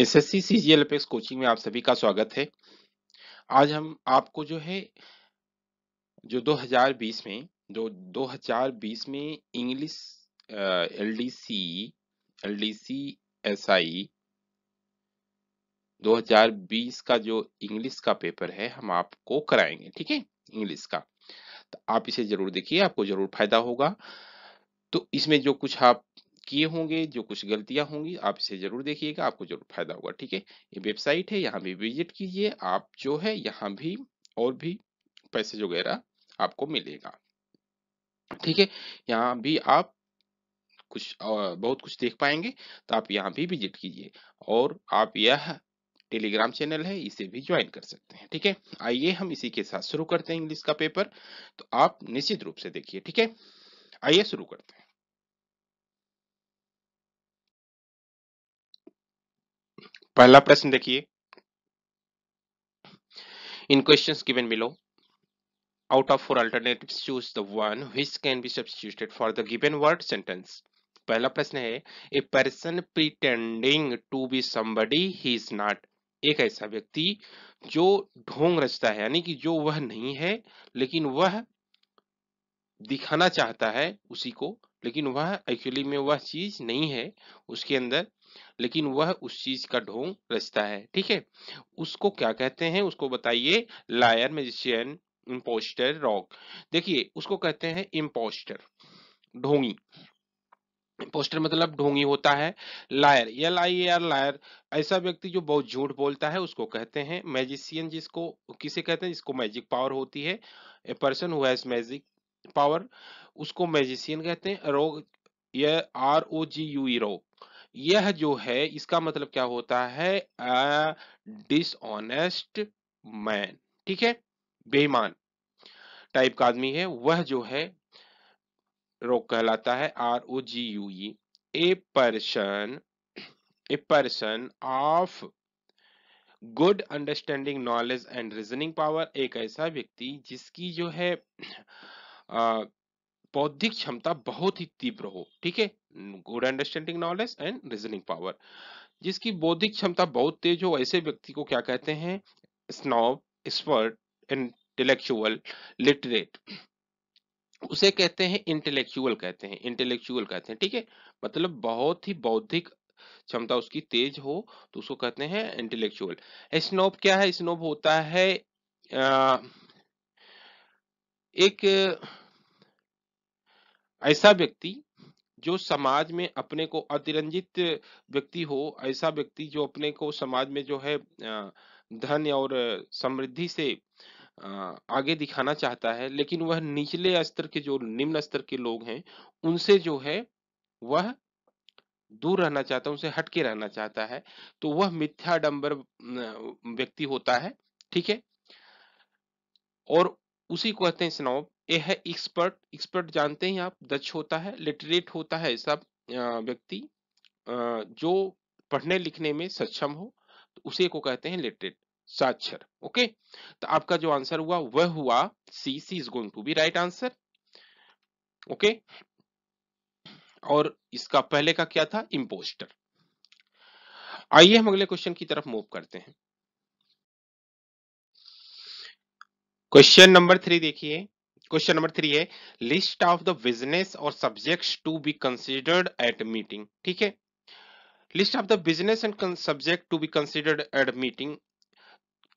SSC CGL apex coaching में आप सभी का स्वागत है। आज हम आपको जो 2020 में इंग्लिश एलडीसी एसआई 2020 का जो इंग्लिश का पेपर है हम आपको कराएंगे, ठीक है, इंग्लिश का। तो आप इसे जरूर देखिए, आपको जरूर फायदा होगा। तो इसमें जो कुछ आप किए होंगे, जो कुछ गलतियां होंगी, आप इसे जरूर देखिएगा, आपको जरूर फायदा होगा, ठीक है। ये वेबसाइट है, यहाँ भी विजिट कीजिए आप, जो है यहाँ भी और भी पैसे वगैरह आपको मिलेगा, ठीक है। यहाँ भी आप कुछ बहुत कुछ देख पाएंगे, तो आप यहाँ भी विजिट कीजिए। और आप यह टेलीग्राम चैनल है, इसे भी ज्वाइन कर सकते हैं, ठीक है। आइए हम इसी के साथ शुरू करते हैं इंग्लिश का पेपर। तो आप निश्चित रूप से देखिए, ठीक है। आइए शुरू करते हैं। पहला प्रश्न देखिए, in questions given below, out of four alternatives choose the one which can be substituted for the given word sentence. पहला प्रश्न है, a person pretending to be somebody he is not. एक ऐसा व्यक्ति जो ढोंग रचता है, यानी कि जो वह नहीं है लेकिन वह दिखाना चाहता है उसी को, लेकिन वह एक्चुअली में वह चीज नहीं है उसके अंदर, लेकिन वह उस चीज का ढोंग रचता है, ठीक है। उसको क्या कहते हैं, उसको बताइए। Liar, magician, impostor, rock. देखिए उसको कहते हैं इम्पोस्टर, ढोंगी। इम्पोस्टर मतलब ढोंगी होता है। लायर, LIAR, लायर, ऐसा व्यक्ति जो बहुत झूठ बोलता है उसको कहते हैं। मैजिशियन जिसको किसे कहते हैं, जिसको मैजिक पावर होती है, a person who has magic power, उसको मैजिशियन कहते हैं। रोग, यह ROGUE, रोग, यह जो है इसका मतलब क्या होता है, डिसऑनेस्ट मैन, ठीक है, बेईमान टाइप का आदमी है, वह जो है रोग कहलाता है, ROGUE। A person of good understanding, knowledge and reasoning power, एक ऐसा व्यक्ति जिसकी जो है बौद्धिक क्षमता बहुत ही तीव्र हो, ठीक है। Good understanding, knowledge and reasoning power, जिसकी बौद्धिक क्षमता बहुत तेज हो, ऐसे व्यक्ति को क्या कहते हैं, स्नॉब, एक्सपर्ट, इंटेलेक्चुअल, लिटरेट, उसे कहते हैं इंटेलेक्चुअल कहते हैं, ठीक है। मतलब बहुत ही बौद्धिक क्षमता उसकी तेज हो तो उसको कहते हैं इंटेलेक्चुअल। स्नोब क्या है, स्नोब होता है एक ऐसा व्यक्ति जो समाज में अपने को अतिरंजित व्यक्ति हो, ऐसा व्यक्ति जो अपने को समाज में जो है धन और समृद्धि से आगे दिखाना चाहता है, लेकिन वह निचले स्तर के, जो निम्न स्तर के लोग हैं उनसे जो है वह दूर रहना चाहता है, उनसे हटके रहना चाहता है, तो वह मिथ्या आडंबर व्यक्ति होता है, ठीक है, और उसी को कहते हैं स्नॉब। ए है एक्सपर्ट, एक्सपर्ट जानते हैं आप, दक्ष होता है, लिटरेट होता है, ऐसा व्यक्ति जो पढ़ने लिखने में सक्षम हो, तो उसी को कहते हैं लिटरेट, साक्षर। ओके, तो आपका जो आंसर हुआ वह हुआ C. C is going to be right answer. Okay, और इसका पहले का क्या था, इम्पोस्टर। आइए हम अगले क्वेश्चन की तरफ मूव करते हैं। क्वेश्चन नंबर 3 देखिए। क्वेश्चन नंबर 3 है, लिस्ट ऑफ द बिजनेस और subjects to be considered at meeting, ठीक है। List of the business and subject to be considered at meeting,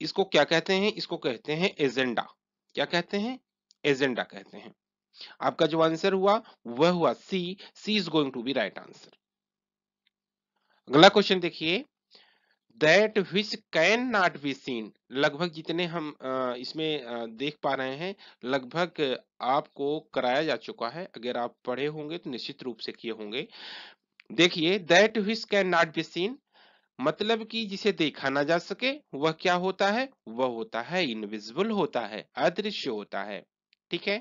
इसको क्या कहते हैं, इसको कहते हैं एजेंडा। क्या कहते हैं, एजेंडा कहते हैं। आपका जो आंसर हुआ वह हुआ C. C is going to be right answer. अगला क्वेश्चन देखिए, that which can not be seen, लगभग जितने हम इसमें देख पा रहे हैं लगभग आपको कराया जा चुका है, अगर आप पढ़े होंगे तो निश्चित रूप से किए होंगे। देखिए, that which can not be seen मतलब कि जिसे देखा ना जा सके, वह क्या होता है, वह होता है इनविजिबल, होता है अदृश्य होता है, ठीक है।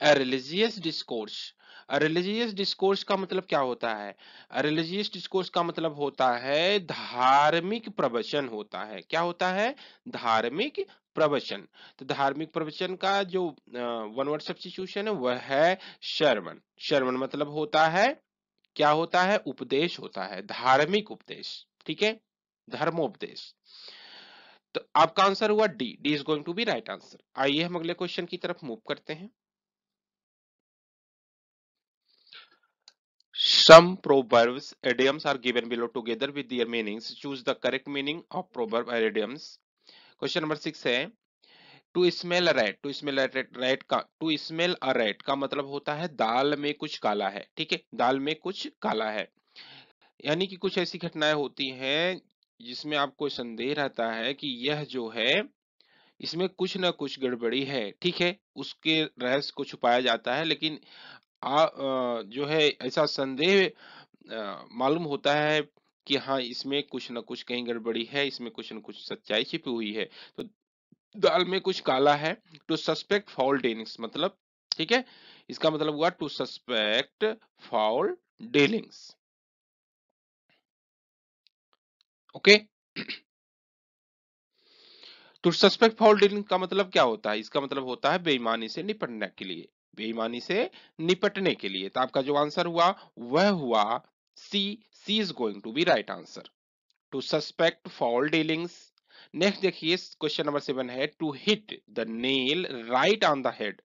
A religious discourse, a religious discourse का मतलब क्या होता है, अ रिलीजियस डिस्कोर्स का मतलब होता है धार्मिक प्रवचन होता है। क्या होता है, धार्मिक प्रवचन। तो धार्मिक प्रवचन का जो वन वर्ड सब्स्टिट्यूशन है वह है शर्मन। शर्मन मतलब होता है क्या होता है? उपदेश होता है, धार्मिक उपदेश, ठीक है, धर्मोपदेश। तो आपका आंसर हुआ D, D is going to be right answer. आइए हम अगले क्वेश्चन की तरफ मूव करते हैं। Some proverbs, idioms are given below together with their meanings. Choose the correct meaning of proverb or idioms. Question number 6 है to smell a rat. To smell a rat का, to smell a rat का मतलब होता है दाल में कुछ काला है, ठीक है, दाल में कुछ काला है, यानी कि कुछ ऐसी घटनाएं होती हैं जिसमें आपको संदेह रहता है कि यह जो है इसमें कुछ ना कुछ गड़बड़ी है, ठीक है, उसके रहस्य को छुपाया जाता है, लेकिन जो है ऐसा संदेह मालूम होता है कि हाँ इसमें कुछ ना कुछ कहीं गड़बड़ी है, इसमें कुछ ना कुछ सच्चाई छिपी हुई है। तो दाल में कुछ काला है, टू सस्पेक्ट फाउल डीलिंग्स मतलब, ठीक है, इसका मतलब हुआ to suspect foul dealings. Okay, to suspect foul dealing का मतलब क्या होता है? इसका मतलब होता है बेईमानी से निपटने के लिए, बेईमानी से निपटने के लिए। तो आपका जो आंसर हुआ वह हुआ C, C is going to be right answer, to suspect fall dealings. Next देखिए क्वेश्चन नंबर 7 है to hit the nail right on the head,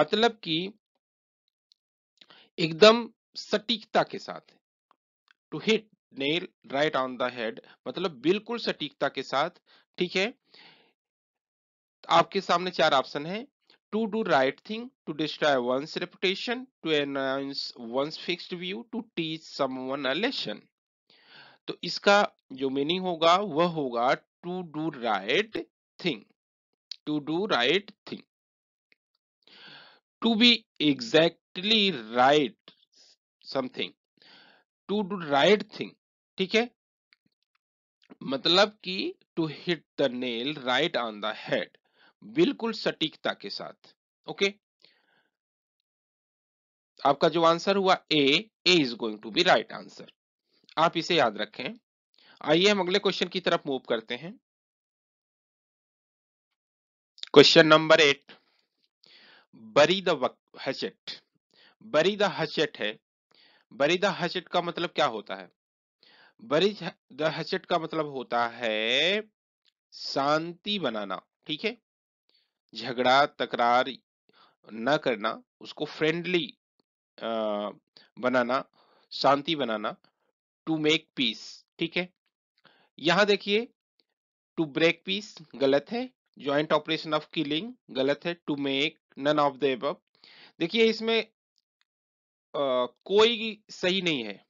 मतलब कि एकदम सटीकता के साथ, to hit nail right on the head मतलब बिल्कुल सटीकता के साथ, ठीक है। आपके सामने 4 ऑप्शन है to do right thing, to destroy one's reputation, to announce one's fixed view, to teach someone a lesson. तो इसका जो मीनिंग होगा वह होगा to do right thing, to do right thing, to be exactly right something, to do right thing, ठीक है, मतलब कि to hit the nail right on the head, बिल्कुल सटीकता के साथ। ओके, आपका जो आंसर हुआ A, A is going to be right answer. आप इसे याद रखें। आइए हम अगले क्वेश्चन की तरफ मूव करते हैं। क्वेश्चन नंबर 8, बरी द हचेट। बरी द हचेट है, बरी द हचेट का मतलब क्या होता है? बरी द हचेट का मतलब होता है शांति बनाना, ठीक है, झगड़ा तकरार न करना, उसको फ्रेंडली बनाना, शांति बनाना, टू मेक पीस, ठीक है। यहां देखिए टू ब्रेक पीस गलत है, ज्वाइंट ऑपरेशन ऑफ किलिंग गलत है, to make none of the above, देखिए इसमें कोई सही नहीं है।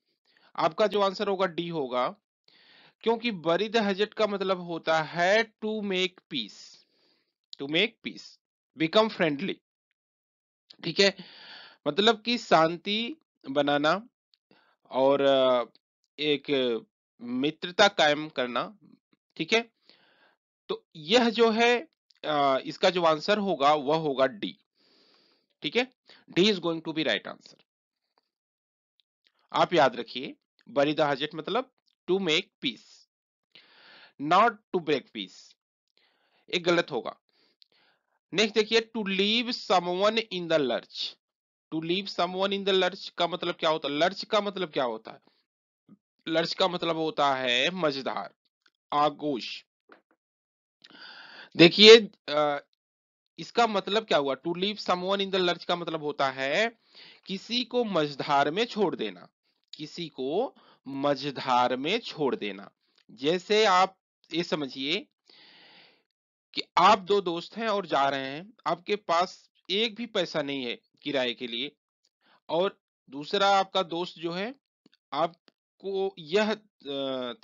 आपका जो आंसर होगा डी होगा, क्योंकि बरी द हजट का मतलब होता है to make peace, to make peace, become friendly, ठीक है, मतलब कि शांति बनाना और एक मित्रता कायम करना, ठीक है। तो यह जो है इसका जो आंसर होगा वह होगा डी, ठीक है, D is going to be right answer. आप याद रखिए बरी द हजट मतलब to make peace, not to break peace, एक गलत होगा। नेक्स्ट देखिए to leave someone in the lurch. To leave someone in the lurch का मतलब क्या होता है? लर्च का मतलब क्या होता है? लर्च का मतलब होता है मझधार, आगोश। देखिए इसका मतलब क्या हुआ? To leave someone in the lurch का मतलब होता है किसी को मझधार में छोड़ देना, किसी को मझधार में छोड़ देना। जैसे आप ये समझिए कि आप 2 दोस्त हैं और जा रहे हैं, आपके पास एक भी पैसा नहीं है किराए के लिए, और दूसरा आपका दोस्त जो है आपको यह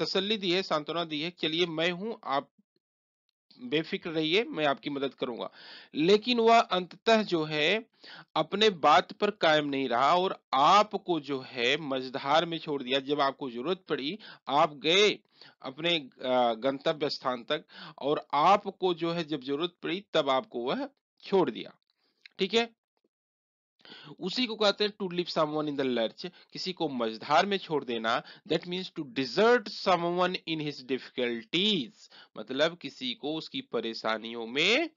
तसल्ली दी है, सांत्वना दी है, चलिए मैं हूं, आप बेफिक्र रहिए, मैं आपकी मदद करूंगा, लेकिन वह अंततः जो है अपने बात पर कायम नहीं रहा और आपको जो है मझधार में छोड़ दिया। जब आपको जरूरत पड़ी आप गए अपने गंतव्य स्थान तक, और आपको जो है जब जरूरत पड़ी तब आपको वह छोड़ दिया, ठीक है, उसी को कहते हैं to leave someone in the lurch, किसी को मझधार में छोड़ देना। That means to desert someone in his difficulties, मतलब किसी को उसकी परेशानियों में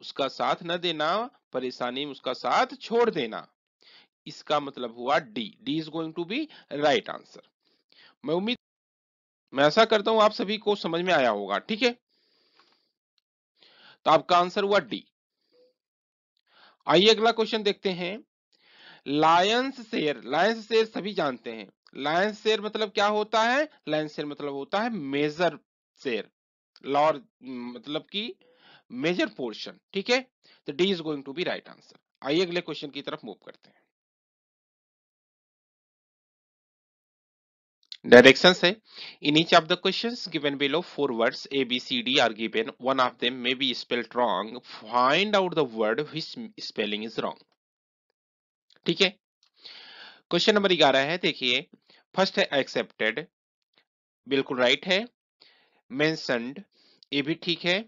उसका साथ न देना, परेशानी में उसका साथ छोड़ देना। इसका मतलब हुआ D, D is going to be right answer. मैं उम्मीद, मैं ऐसा करता हूं आप सभी को समझ में आया होगा, ठीक है। तो आपका आंसर हुआ डी। आइए अगला क्वेश्चन देखते हैं। लायंस शेयर, लायंस शेयर सभी जानते हैं। लायंस शेयर मतलब क्या होता है? लायंस शेयर मतलब होता है मेजर शेयर, लॉर्ज मतलब कि मेजर पोर्शन, ठीक है। तो D is going to be right answer. आइए अगले क्वेश्चन की तरफ मूव करते हैं। डायरेक्शंस है, in each of the questions given below four words A B C D are given, one of them may be spelled wrong, find out the word which spelling is wrong, ठीक है। Question number 11 है, देखिए। First है accepted, बिल्कुल right है। Mentioned, ये भी ठीक है।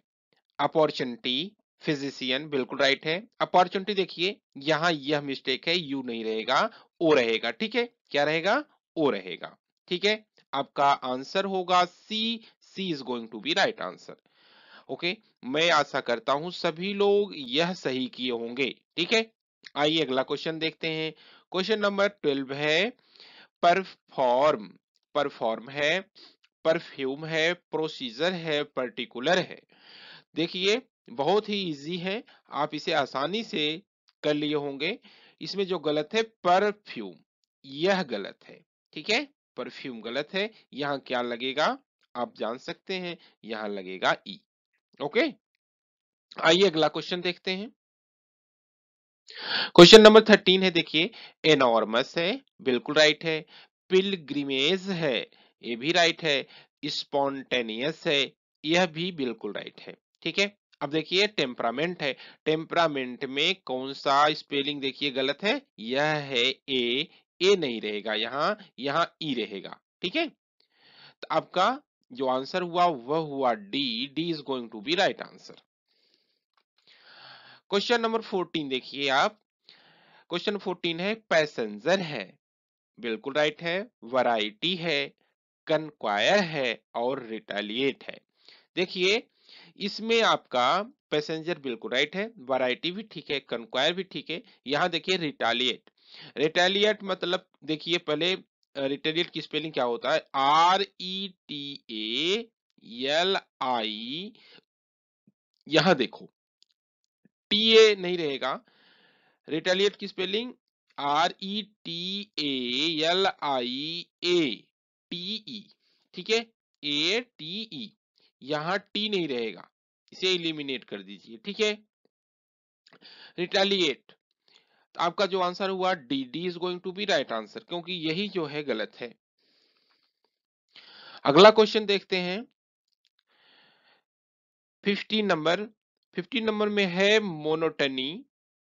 अपॉर्चुनिटी, फिजिशियन, बिल्कुल राइट है। अपॉर्चुनिटी देखिए यहाँ यह मिस्टेक है, यू नहीं रहेगा ओ रहेगा, ठीक है। क्या रहेगा? ओ रहेगा, ठीक है। आपका आंसर होगा C, C is going to be right answer. Okay, मैं आशा करता हूं सभी लोग यह सही किए होंगे, ठीक है। आइए अगला क्वेश्चन देखते हैं। क्वेश्चन नंबर 12 है परफॉर्म, परफॉर्म है, परफ्यूम है, प्रोसीजर है, पर्टिकुलर है। देखिए बहुत ही इजी है, आप इसे आसानी से कर लिए होंगे। इसमें जो गलत है परफ्यूम, यह गलत है, ठीक है। परफ्यूम गलत है, यहाँ क्या लगेगा आप जान सकते हैं, यहाँ लगेगा ई, ओके। आइए अगला क्वेश्चन देखते हैं। क्वेश्चन नंबर 13 है, देखिए। एनॉर्मस है, बिल्कुल राइट है। पिलग्रिमेज है, ये भी राइट है। स्पॉन्टेनियस है, यह भी बिल्कुल राइट है, ठीक है। अब देखिए टेम्परामेंट है, टेम्परामेंट में कौन सा स्पेलिंग देखिए गलत है? यह है ए, ए नहीं रहेगा यहाँ, यहाँ ई रहेगा, ठीक है। तो आपका जो आंसर हुआ वह हुआ D, D is going to be right answer. Question number 14 देखिए आप। क्वेश्चन 14 है पैसेंजर है, बिल्कुल राइट है। वैरायटी है, कन्क्वायर है और रिटेलिएट है। देखिए इसमें आपका पैसेंजर बिल्कुल राइट है, वैरायटी भी ठीक है, कन्क्वायर भी ठीक है। यहाँ देखिए रिटेलिएट, रिटेलिएट मतलब देखिए पहले रिटेलिएट की स्पेलिंग क्या होता है? RETALI, यहाँ देखो TA नहीं रहेगा। रिटेलिएट की स्पेलिंग RETALIATE, ठीक है, ATE, यहाँ टी नहीं रहेगा, इसे इलिमिनेट कर दीजिए, ठीक है। रिटेलिएट, आपका जो आंसर हुआ D, D is going to be right answer, क्योंकि यही जो है गलत है। अगला क्वेश्चन देखते हैं। 15 नंबर में है मोनोटनी,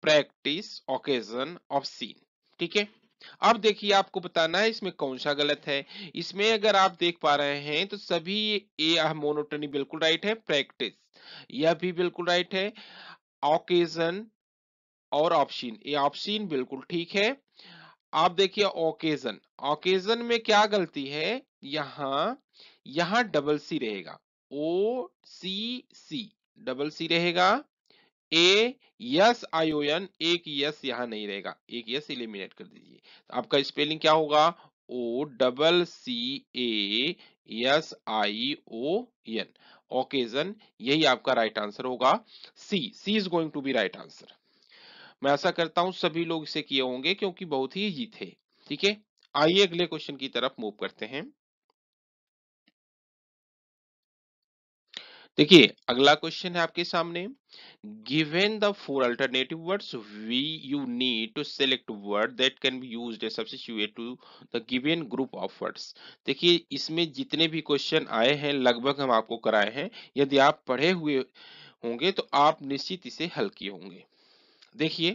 प्रैक्टिस, ओकेजन, ऑब्सीन, ठीक है। अब देखिए आपको बताना है इसमें कौन सा गलत है। इसमें अगर आप देख पा रहे हैं तो सभी ए, मोनोटनी बिल्कुल राइट है, प्रैक्टिस यह भी बिल्कुल राइट है, ओकेजन और ऑप्शन, ये ऑप्शन बिल्कुल ठीक है। आप देखिए ओकेजन, ओकेजन में क्या गलती है? यहाँ, यहाँ डबल सी रहेगा, OCC डबल सी रहेगा, ASION, एक यस यहाँ नहीं रहेगा, एक यस इलिमिनेट कर दीजिए। तो आपका स्पेलिंग क्या होगा? OCCASION, ओकेजन, यही आपका राइट आंसर होगा। C, C is going to be right answer. मैं ऐसा करता हूं सभी लोग इसे किए होंगे क्योंकि बहुत ही इजी थे, ठीक है। आइए अगले क्वेश्चन की तरफ मूव करते हैं। देखिए अगला क्वेश्चन है आपके सामने। Given the four alternative words we, you need to select word that can be used as substitute to the given group of words. देखिए इसमें जितने भी क्वेश्चन आए हैं लगभग हम आपको कराए हैं, यदि आप पढ़े हुए होंगे तो आप निश्चित इसे हल किए होंगे। देखिए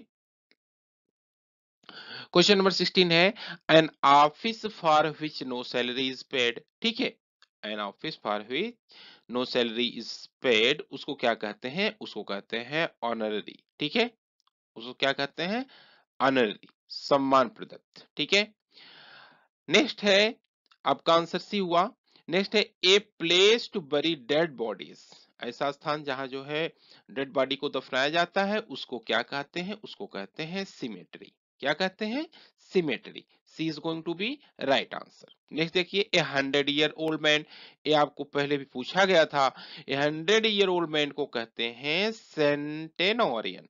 क्वेश्चन नंबर 16 है an office for which no salary is paid, ठीक है। An office for which no salary is paid, उसको क्या कहते हैं? उसको कहते हैं ऑनररी, ठीक है। उसको क्या कहते हैं? ऑनररी, सम्मान प्रदत्त, ठीक है। नेक्स्ट है आपका आंसर सी हुआ। नेक्स्ट है a place to bury dead bodies, ऐसा स्थान जहां जो है डेड बॉडी को दफनाया जाता है उसको क्या कहते हैं? उसको कहते हैं सिमेट्री, क्या कहते हैं, cemetery. C is going to be right answer. Next देखिए, ए 100 ईयर ओल्ड मैन, ये आपको पहले भी पूछा गया था। 100 ईयर ओल्ड मैन को कहते हैं centenarian,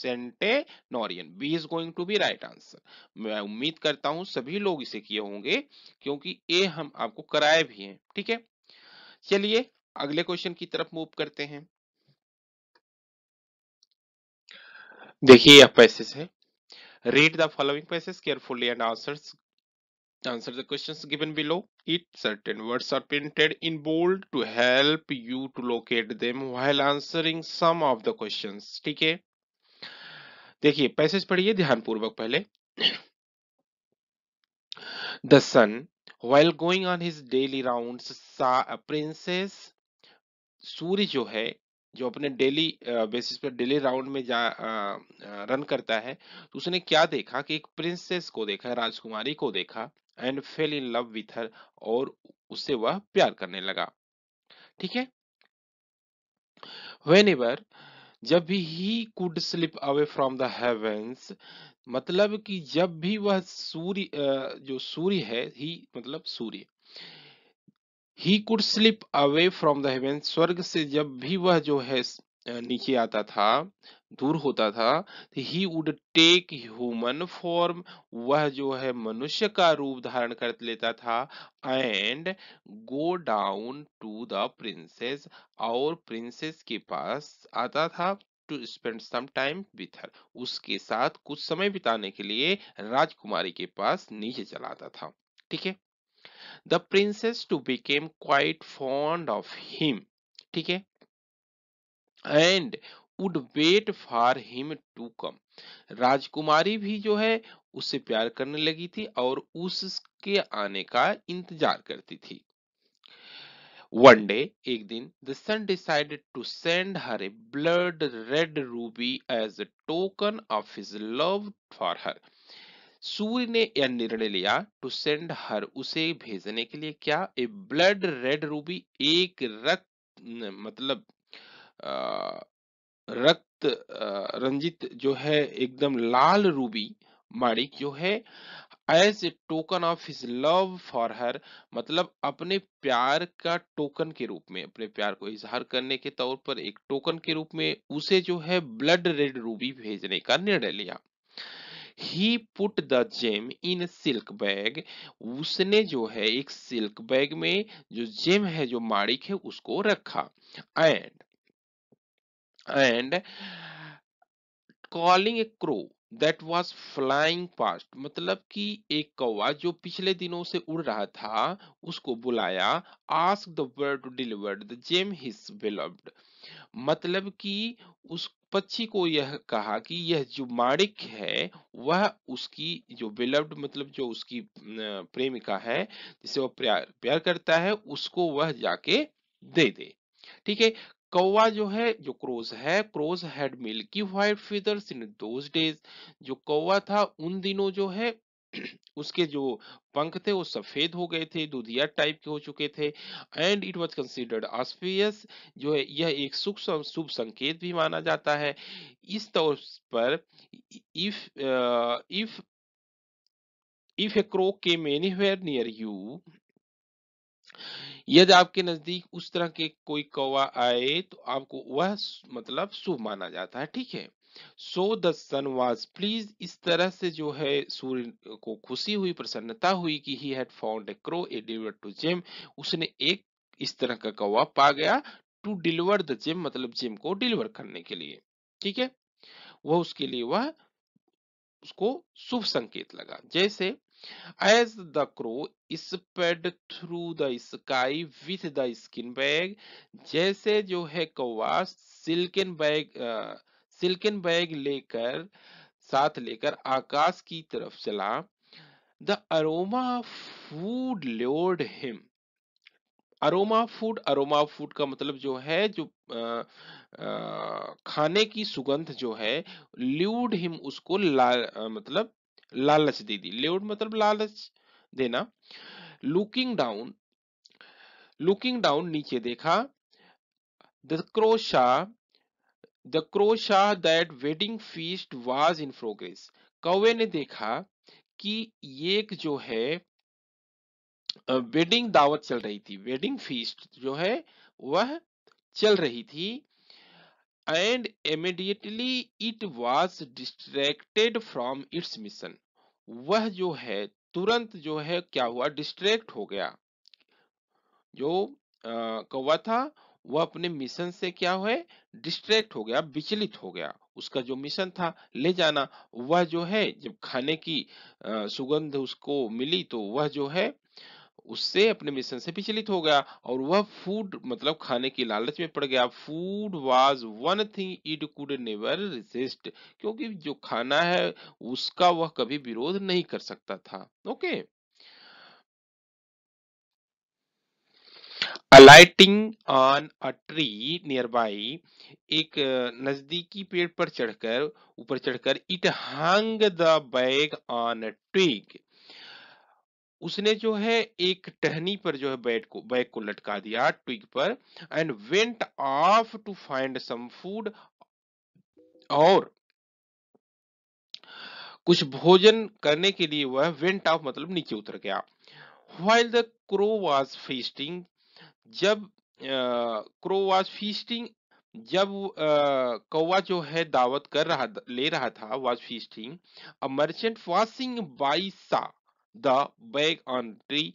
centenarian. B is going to be right answer. मैं उम्मीद करता हूं सभी लोग इसे किए होंगे क्योंकि ए हम आपको कराए भी हैं, ठीक है। चलिए अगले क्वेश्चन की तरफ मूव करते हैं। देखिए यह पैसेज है, read the following passage carefully and answer the questions given below it. Certain words are printed in bold to help you to locate them while answering some of the questions, ठीक है। देखिए passage पढ़िए ध्यानपूर्वक पहले। The son, while going on his daily rounds, saw a princess. सूर्य जो है, जो अपने डेली बेसिस पर डेली राउंड में रन करता है, तो उसने क्या देखा कि एक प्रिंसेस को देखा, राजकुमारी को देखा। And fell in love with her, और उससे वह प्यार करने लगा, ठीक है। Whenever, जब भी he could slip away from the heavens, मतलब कि जब भी वह सूर्य, जो सूर्य है, ही मतलब सूर्य, he could slip away from the heaven, स्वर्ग से जब भी वह जो है नीचे आता था, दूर होता था, he would take human form, वह जो है मनुष्य का रूप धारण कर लेता था। And go down to the princess, और प्रिंसेस के पास आता था, to spend some time with her, उसके साथ कुछ समय बिताने के लिए राजकुमारी के पास नीचे चला आता था, ठीक है। The princess too became quite fond of him, ठीक है, and would wait for him to come. राजकुमारी भी जो है उससे प्यार करने लगी थी और उसके आने का इंतजार करती थी। One day, एक दिन, the son decided to send her a blood red ruby as a token of his love for her. सूर्य ने यह निर्णय लिया टू सेंड हर, उसे भेजने के लिए क्या, ए ब्लड रेड रूबी, एक रक्त मतलब रक्त रंजित जो है एकदम लाल रूबी माणिक जो है, as a token of his love for her, मतलब अपने प्यार का टोकन के रूप में, अपने प्यार को इजहार करने के तौर पर एक टोकन के रूप में उसे जो है ब्लड रेड रूबी भेजने का निर्णय लिया। He put the gem in a silk bag. उसने जो है एक सिल्क बैग में जो जेम है, जो माणिक है, उसको रखा। And calling a crow that was flying past, मतलब कि एक कौवा जो पिछले दिनों से उड़ रहा था उसको बुलाया। Ask the bird to deliver the gem his beloved, मतलब कि उस पक्षी को यह कहा कि यह जो माणिक है वह उसकी जो बिलव्ड मतलब जो उसकी प्रेमिका है, जिसे वह प्यार करता है, उसको वह जाके दे दे, ठीक है। कौवा जो है, जो क्रोज है, crows had milky white feathers in those days, जो कौवा था उन दिनों जो है उसके जो पंख थे वो सफेद हो गए थे, दुधिया टाइप के हो चुके थे। And it was considered auspicious, जो है यह एक शुभ संकेत भी माना जाता है। इस तौर पर if a crow came anywhere near you, यदि आपके नजदीक उस तरह के कोई कौवा आए तो आपको वह मतलब शुभ माना जाता है, ठीक है। So the sun was pleased, इस तरह से जो है सूर्य को खुशी हुई, प्रसन्नता हुई कि he had found a crow, a deliver to gem, उसने एक इस तरह का कौवा पा गया, to deliver the gem मतलब जेम को डिलीवर करने के लिए, ठीक है। वह उसके लिए वह उसको शुभ संकेत लगा। जैसे as the crow sped through the sky with the skin bag, जैसे जो है कौवा सिल्कन बैग लेकर आकाश की तरफ चला। The aroma food lured him, aroma food का मतलब जो है जो खाने की सुगंध जो है, ल्योर्ड हिम उसको मतलब लालच दे दी, ल्योर्ड मतलब लालच देना। लुकिंग डाउन नीचे देखा। The crow saw that wedding feast was in progress, कौवे ने देखा कि ये एक जो है वेडिंग दावत चल रही थी, वेडिंग फीस्ट जो है वह चल रही थी। And immediately it was distracted from its mission, वह जो है तुरंत जो है क्या हुआ, डिस्ट्रैक्ट हो गया। जो कौवा था वह अपने मिशन से क्या हुआ, डिस्ट्रैक्ट हो गया, विचलित हो गया। उसका जो मिशन था ले जाना, वह जो है जब खाने की सुगंध उसको मिली तो वह जो है उससे अपने मिशन से विचलित हो गया और वह फूड मतलब खाने की लालच में पड़ गया। Food was one thing it could never resist, क्योंकि जो खाना है उसका वह कभी विरोध नहीं कर सकता था। Okay, alighting on a tree nearby, एक नजदीकी पेड़ पर चढ़कर ऊपर चढ़कर it hung the bag on a twig, उसने जो है एक टहनी पर जो है बैग को लटका दिया ट्विग पर। And went off to find some food, और कुछ भोजन करने के लिए वह वेंट ऑफ मतलब नीचे उतर गया। While the crow was feasting, जब क्रो वाज फीस्टिंग, जब कौवा जो है दावत कर रहा ले रहा था, was feasting a merchant passing by saw the bag on tree,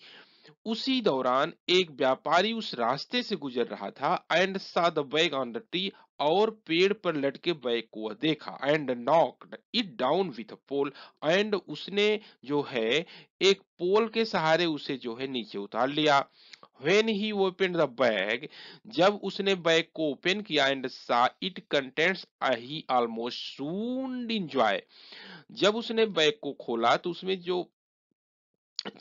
उसी दौरान एक व्यापारी उस रास्ते से गुजर रहा था। And saw the bag on the tree, और पेड़ पर लटके बैग को देखा। And knocked it down with a pole, and उसने जो है एक पोल के सहारे उसे जो है नीचे उतार लिया। When he opened the bag, जब उसने बैग को ओपन किया, and saw it contents he almost soon enjoy, जब उसने बैग को खोला तो उसमें जो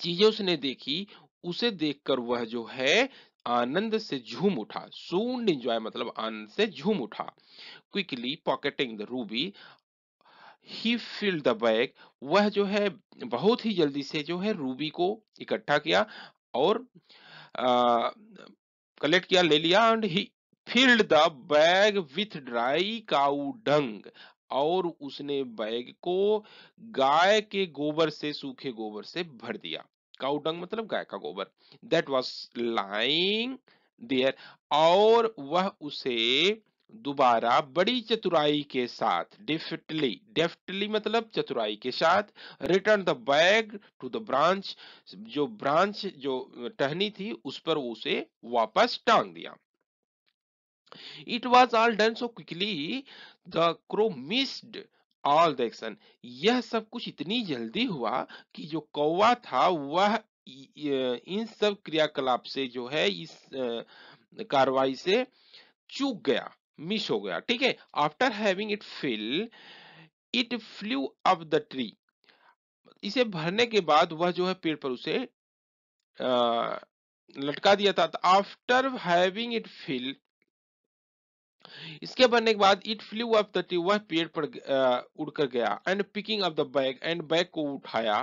चीजें उसने देखी उसे देखकर वह जो है आनंद से झूम उठा। सून इंजॉय मतलब आनंद से झूम उठा। Quickly pocketing the ruby he filled the bag, वह जो है बहुत ही जल्दी से जो है रूबी को इकट्ठा किया और कलेक्ट किया, ले लिया। And he filled the bag with dry cow dung, और उसने बैग को गाय के गोबर से, सूखे गोबर से भर दिया। काऊ डंग मतलब गाय का गोबर। दैट वाज लाइंग देयर, और वह उसे दोबारा बड़ी चतुराई के साथ, डेफ्टली मतलब चतुराई के साथ, return the bag to the branch, जो टहनी थी उस पर उसे वापस टांग दिया। It was all done so quickly the crow missed all the action, यह सब कुछ इतनी जल्दी हुआ कि जो कौवा था वह इन सब क्रियाकलाप से जो है, इस कार्रवाई से चूक गया, मिस हो गया। ठीक है, after having it fill it flew up the tree, इसे भरने के बाद वह जो है पेड़ पर उसे लटका दिया था। आफ्टर हैविंग इट फिल, इसके बनने के बाद it flew up the tree, वह पेड़ पर उड़कर गया। And picking up the bag, and bag को उठाया,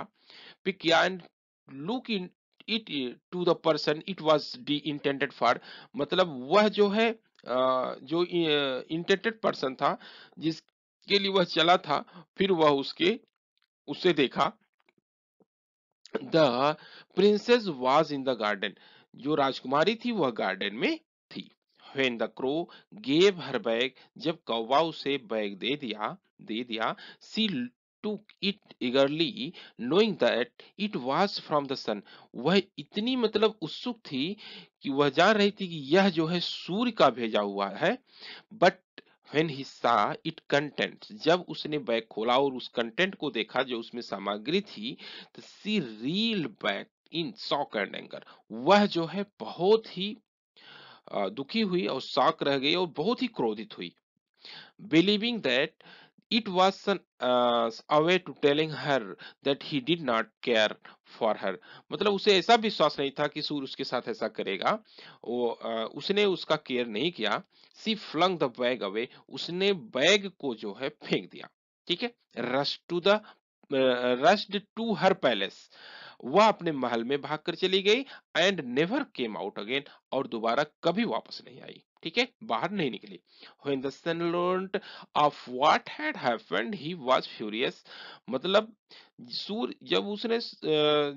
पिक किया। And look in it to the person it was the intended for, मतलब वह जो है जो इंटेंडेड पर्सन था जिसके लिए वह चला था, फिर वह उसे देखा। The princess was in the garden, जो राजकुमारी थी वह गार्डन में थी। When the crow gave her bag, जब कौवा उसे बैग दे दिया, she took it eagerly, knowing that it was from the sun, वह इतनी मतलब उत्सुक थी कि वह जान रही थी कि यह जो है सूर्य का भेजा हुआ है। But when he saw it contents, जब उसने बैग खोला और उस कंटेंट को देखा जो उसमें सामग्री थी, तो she reeled back in shock and anger, वह जो है बहुत ही दुखी हुई और शॉक रह गई और बहुत ही क्रोधित हुई। Believing that it was away to telling her that he did not care for her, मतलब उसे ऐसा विश्वास नहीं था कि सूर्य उसके साथ ऐसा करेगा। उसने उसका केयर नहीं किया। She flung the bag away, उसने बैग को जो है फेंक दिया। ठीक है, रश टू हर पैलेस, वह अपने महल में भागकर चली गई and never came out again, और दोबारा कभी वापस नहीं आई, ठीक है, बाहर नहीं निकली। When the sun learned of what had happened he was furious, मतलब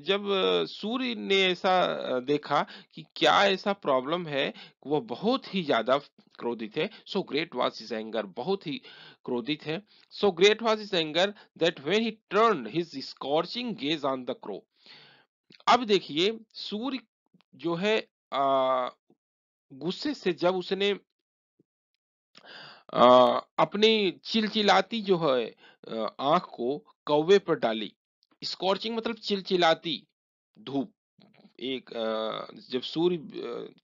जब सूर्य ने ऐसा देखा कि क्या ऐसा प्रॉब्लम है, वो बहुत ही ज्यादा क्रोधित है। So great was his anger, बहुत ही क्रोधित है। So great was his anger that when he turned his scorching gaze on the crow. अब देखिए सूर्य जो है गुस्से से जब उसने अपनी चिलचिलाती जो है आंख को कौवे पर डाली, स्कॉर्चिंग मतलब चिलचिलाती धूप, एक जब सूर्य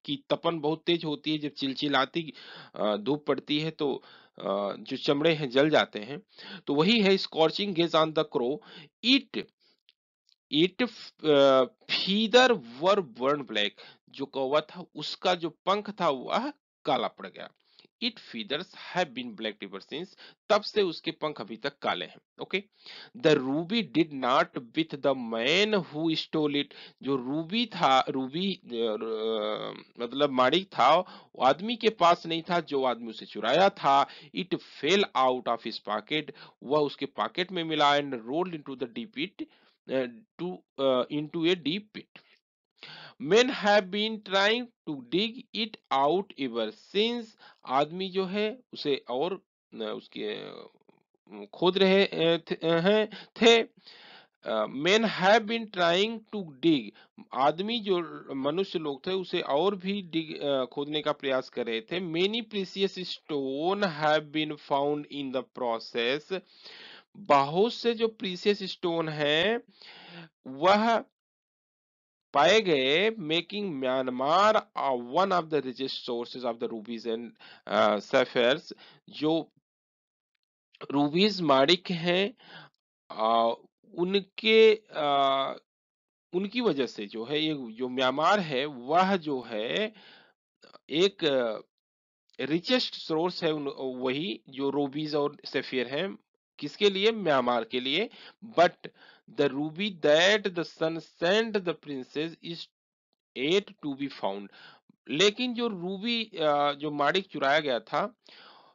की तपन बहुत तेज होती है, जब चिलचिलाती धूप पड़ती है तो जो चमड़े हैं जल जाते हैं, तो वही है scorching gaze on the crow. It feather were burn black, जो कौवा था उसका जो पंख था वह काला पड़ गया। It feathers have been black ever since, तब से उसके पंख अभी तक काले हैं। Okay, the ruby did not with the man who stole it, जो रूबी था, रूबी मतलब माणिक था, आदमी के पास नहीं था जो आदमी उसे चुराया था। It fell out of his pocket, वह उसके पॉकेट में मिला। And rolled into the deep it into a deep pit. Men have been trying to dig it out ever since. आदमी जो है उसे और उसके खोद रहे थे। Men have been trying to dig, आदमी जो मनुष्य लोग थे उसे और भी खोदने का प्रयास कर रहे थे। Many precious stone have been found in the process. बहुत से जो प्रीसियस स्टोन हैं वह पाए गए। Making Myanmar one of the richest sources of the rubies and sapphires, जो रूबीज माणिक हैं उनकी वजह से जो है ये जो म्यांमार है वह जो है एक रिचेस्ट सोर्स है, वही जो रूबीज और सैफियर हैं। किसके लिए? म्यांमार के लिए। But the ruby that the sun sent the princess is at to be found, लेकिन जो रूबी जो माणिक चुराया गया था,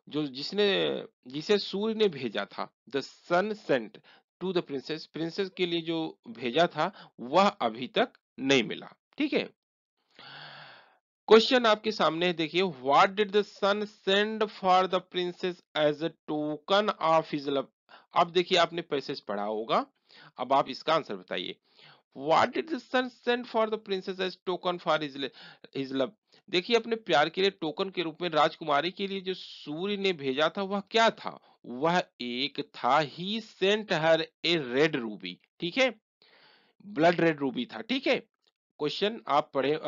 जो जिसे सूर्य ने भेजा था, the sun sent to the princess, princess के लिए जो भेजा था वह अभी तक नहीं मिला। ठीक है, क्वेश्चन आपके सामने है, देखिए। What did the sun send for the princess as a token of his love. अब देखिए आपने पैसेज पढ़ा होगा, अब आप इसका आंसर बताइए। What did the sun send for the princess as token for his love. देखिए अपने प्यार के लिए टोकन के रूप में राजकुमारी के लिए जो सूर्य ने भेजा था वह क्या था? वह एक था, he sent her a red ruby, ठीक है, ब्लड रेड रूबी था। ठीक है, क्वेश्चन आप पढ़े,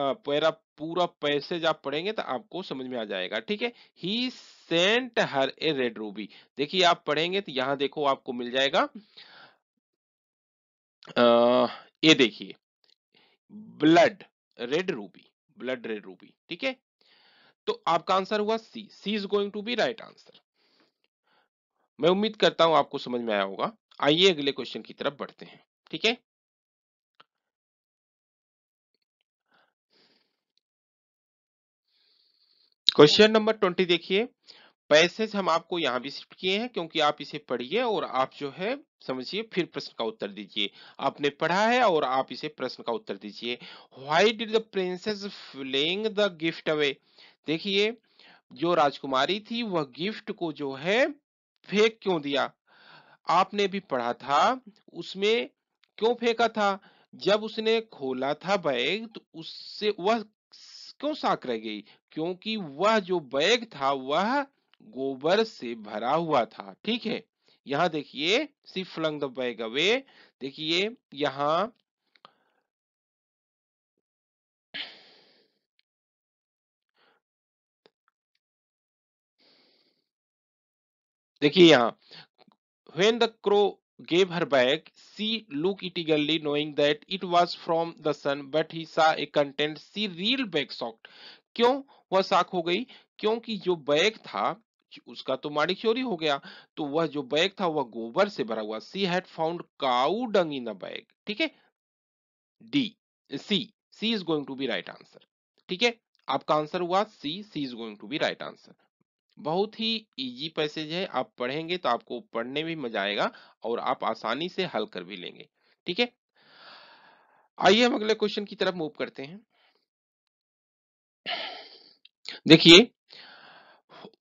पूरा पैसेज आप पढ़ेंगे तो आपको समझ में आ जाएगा। ठीक है, he sent her a red ruby, देखिए आप पढ़ेंगे तो यहां देखो आपको मिल जाएगा। ये देखिए blood red ruby, blood red ruby. ठीक है, तो आपका आंसर हुआ C. C is going to be right answer. मैं उम्मीद करता हूं आपको समझ में आया होगा। आइए अगले क्वेश्चन की तरफ बढ़ते हैं। ठीक है, क्वेश्चन नंबर 20 देखिए। पैसेज हम आपको यहाँ भी शिफ्ट किए हैं क्योंकि आप इसे पढ़िए और आप जो है समझिए फिर प्रश्न का उत्तर दीजिए। आपने पढ़ा है और आप इसे प्रश्न का उत्तर दीजिए। Why did the princess fling the gift away. देखिए जो राजकुमारी थी वह गिफ्ट को जो है फेंक क्यों दिया। आपने भी पढ़ा था उसमें क्यों फेंका था। जब उसने खोला था बैग तो उससे वह क्यों साक रह गई, क्योंकि वह जो बैग था वह गोबर से भरा हुआ था। ठीक है, यहाँ देखिए she flung the bag away. देखिए यहाँ देखिए, यहाँ when the crow gave her back, she looked eagerly knowing that it was from the sun, but he saw a content, she reeled back shocked. क्यों वह शॉक हो गई? क्योंकि जो बैग था उसका तो माणिक चोरी हो गया, तो वह जो बैग था वह गोबर से भरा हुआ। she had found cow dung in the bag. ठीक है, D, C, C is going to be right answer. ठीक है, आपका आंसर हुआ C, C is going to be right answer. बहुत ही इजी पैसेज है, आप पढ़ेंगे तो आपको पढ़ने में मजा आएगा और आप आसानी से हल कर भी लेंगे। ठीक है, आइए हम अगले क्वेश्चन की तरफ मूव करते हैं। देखिए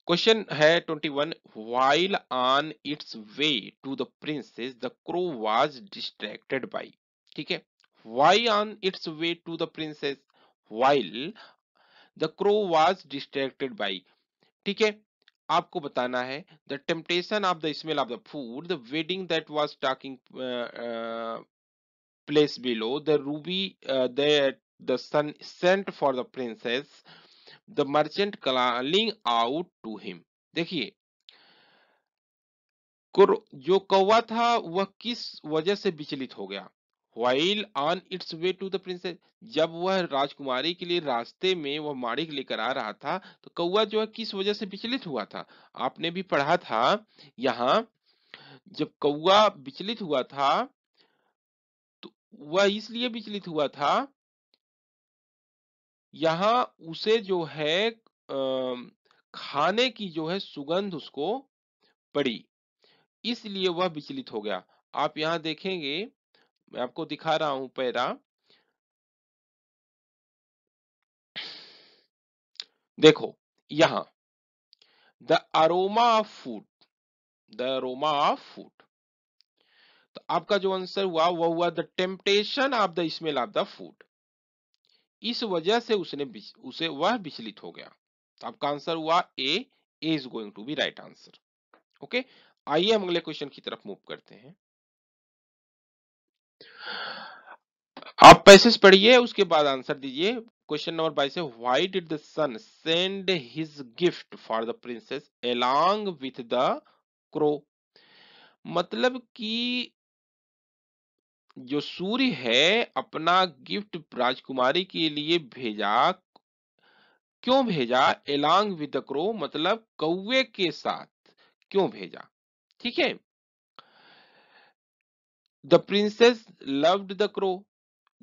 क्वेश्चन है 21, while on its way to the princess the crow was distracted by. ठीक है, while on its way to the princess, while the crow was distracted by. ठीक है, आपको बताना है the temptation of the smell of the food, the wedding that was talking place below, the ruby the sun sent for the princess, the merchant calling out to him. देखिए जो कौवा था वह किस वजह से विचलित हो गया, while on its way to the princess. जब वह राजकुमारी के लिए रास्ते में वह माड़ी लेकर आ रहा था तो कौवा जो है किस वजह से विचलित हुआ था, आपने भी पढ़ा था यहाँ। जब कौवा विचलित हुआ था तो वह इसलिए विचलित हुआ था, यहाँ उसे जो है खाने की जो है सुगंध उसको पड़ी, इसलिए वह विचलित हो गया। आप यहाँ देखेंगे, मैं आपको दिखा रहा हूं पैरा, देखो यहाँ the aroma of food, the aroma of food. तो आपका जो आंसर हुआ वह हुआ the temptation of the smell of the food, इस वजह से उसे वह विचलित हो गया। तो आपका आंसर हुआ A, A is going to be right answer. Okay, आइए हम अगले क्वेश्चन की तरफ मूव करते हैं। आप पैसेज पढ़िए, उसके बाद आंसर दीजिए। क्वेश्चन नंबर 22 है, why did the sun send his gift for the princess along with the crow. मतलब कि जो सूर्य है अपना गिफ्ट राजकुमारी के लिए भेजा, क्यों भेजा, अलोंग विद द क्रो, मतलब कौवे के साथ क्यों भेजा। ठीक है, the princess loved the crow,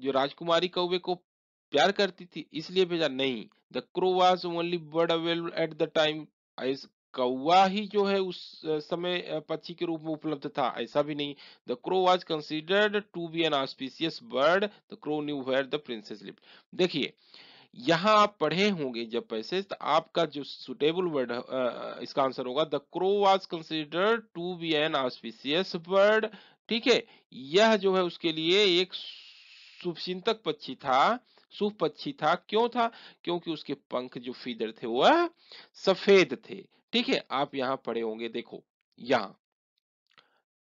जो राजकुमारी कौवे को प्यार करती थी इसलिए भेजा, नहीं। The crow was only bird available at the time, कौवा ही जो है उस समय पक्षी के रूप में उपलब्ध था, ऐसा भी नहीं। The crow was considered to be an auspicious bird, the crow knew where the princess lived. देखिए यहाँ आप पढ़े होंगे जब पैसेज, तो आपका जो सुटेबल वर्ड इसका आंसर होगा the crow was considered to be an auspicious bird. ठीक है, यह जो है उसके लिए एक शुभचिंतक पक्षी था, शुभ पक्षी था। क्यों था, क्योंकि उसके पंख जो फीदर थे वह सफेद थे। ठीक है, आप यहाँ पढ़े होंगे, देखो यहाँ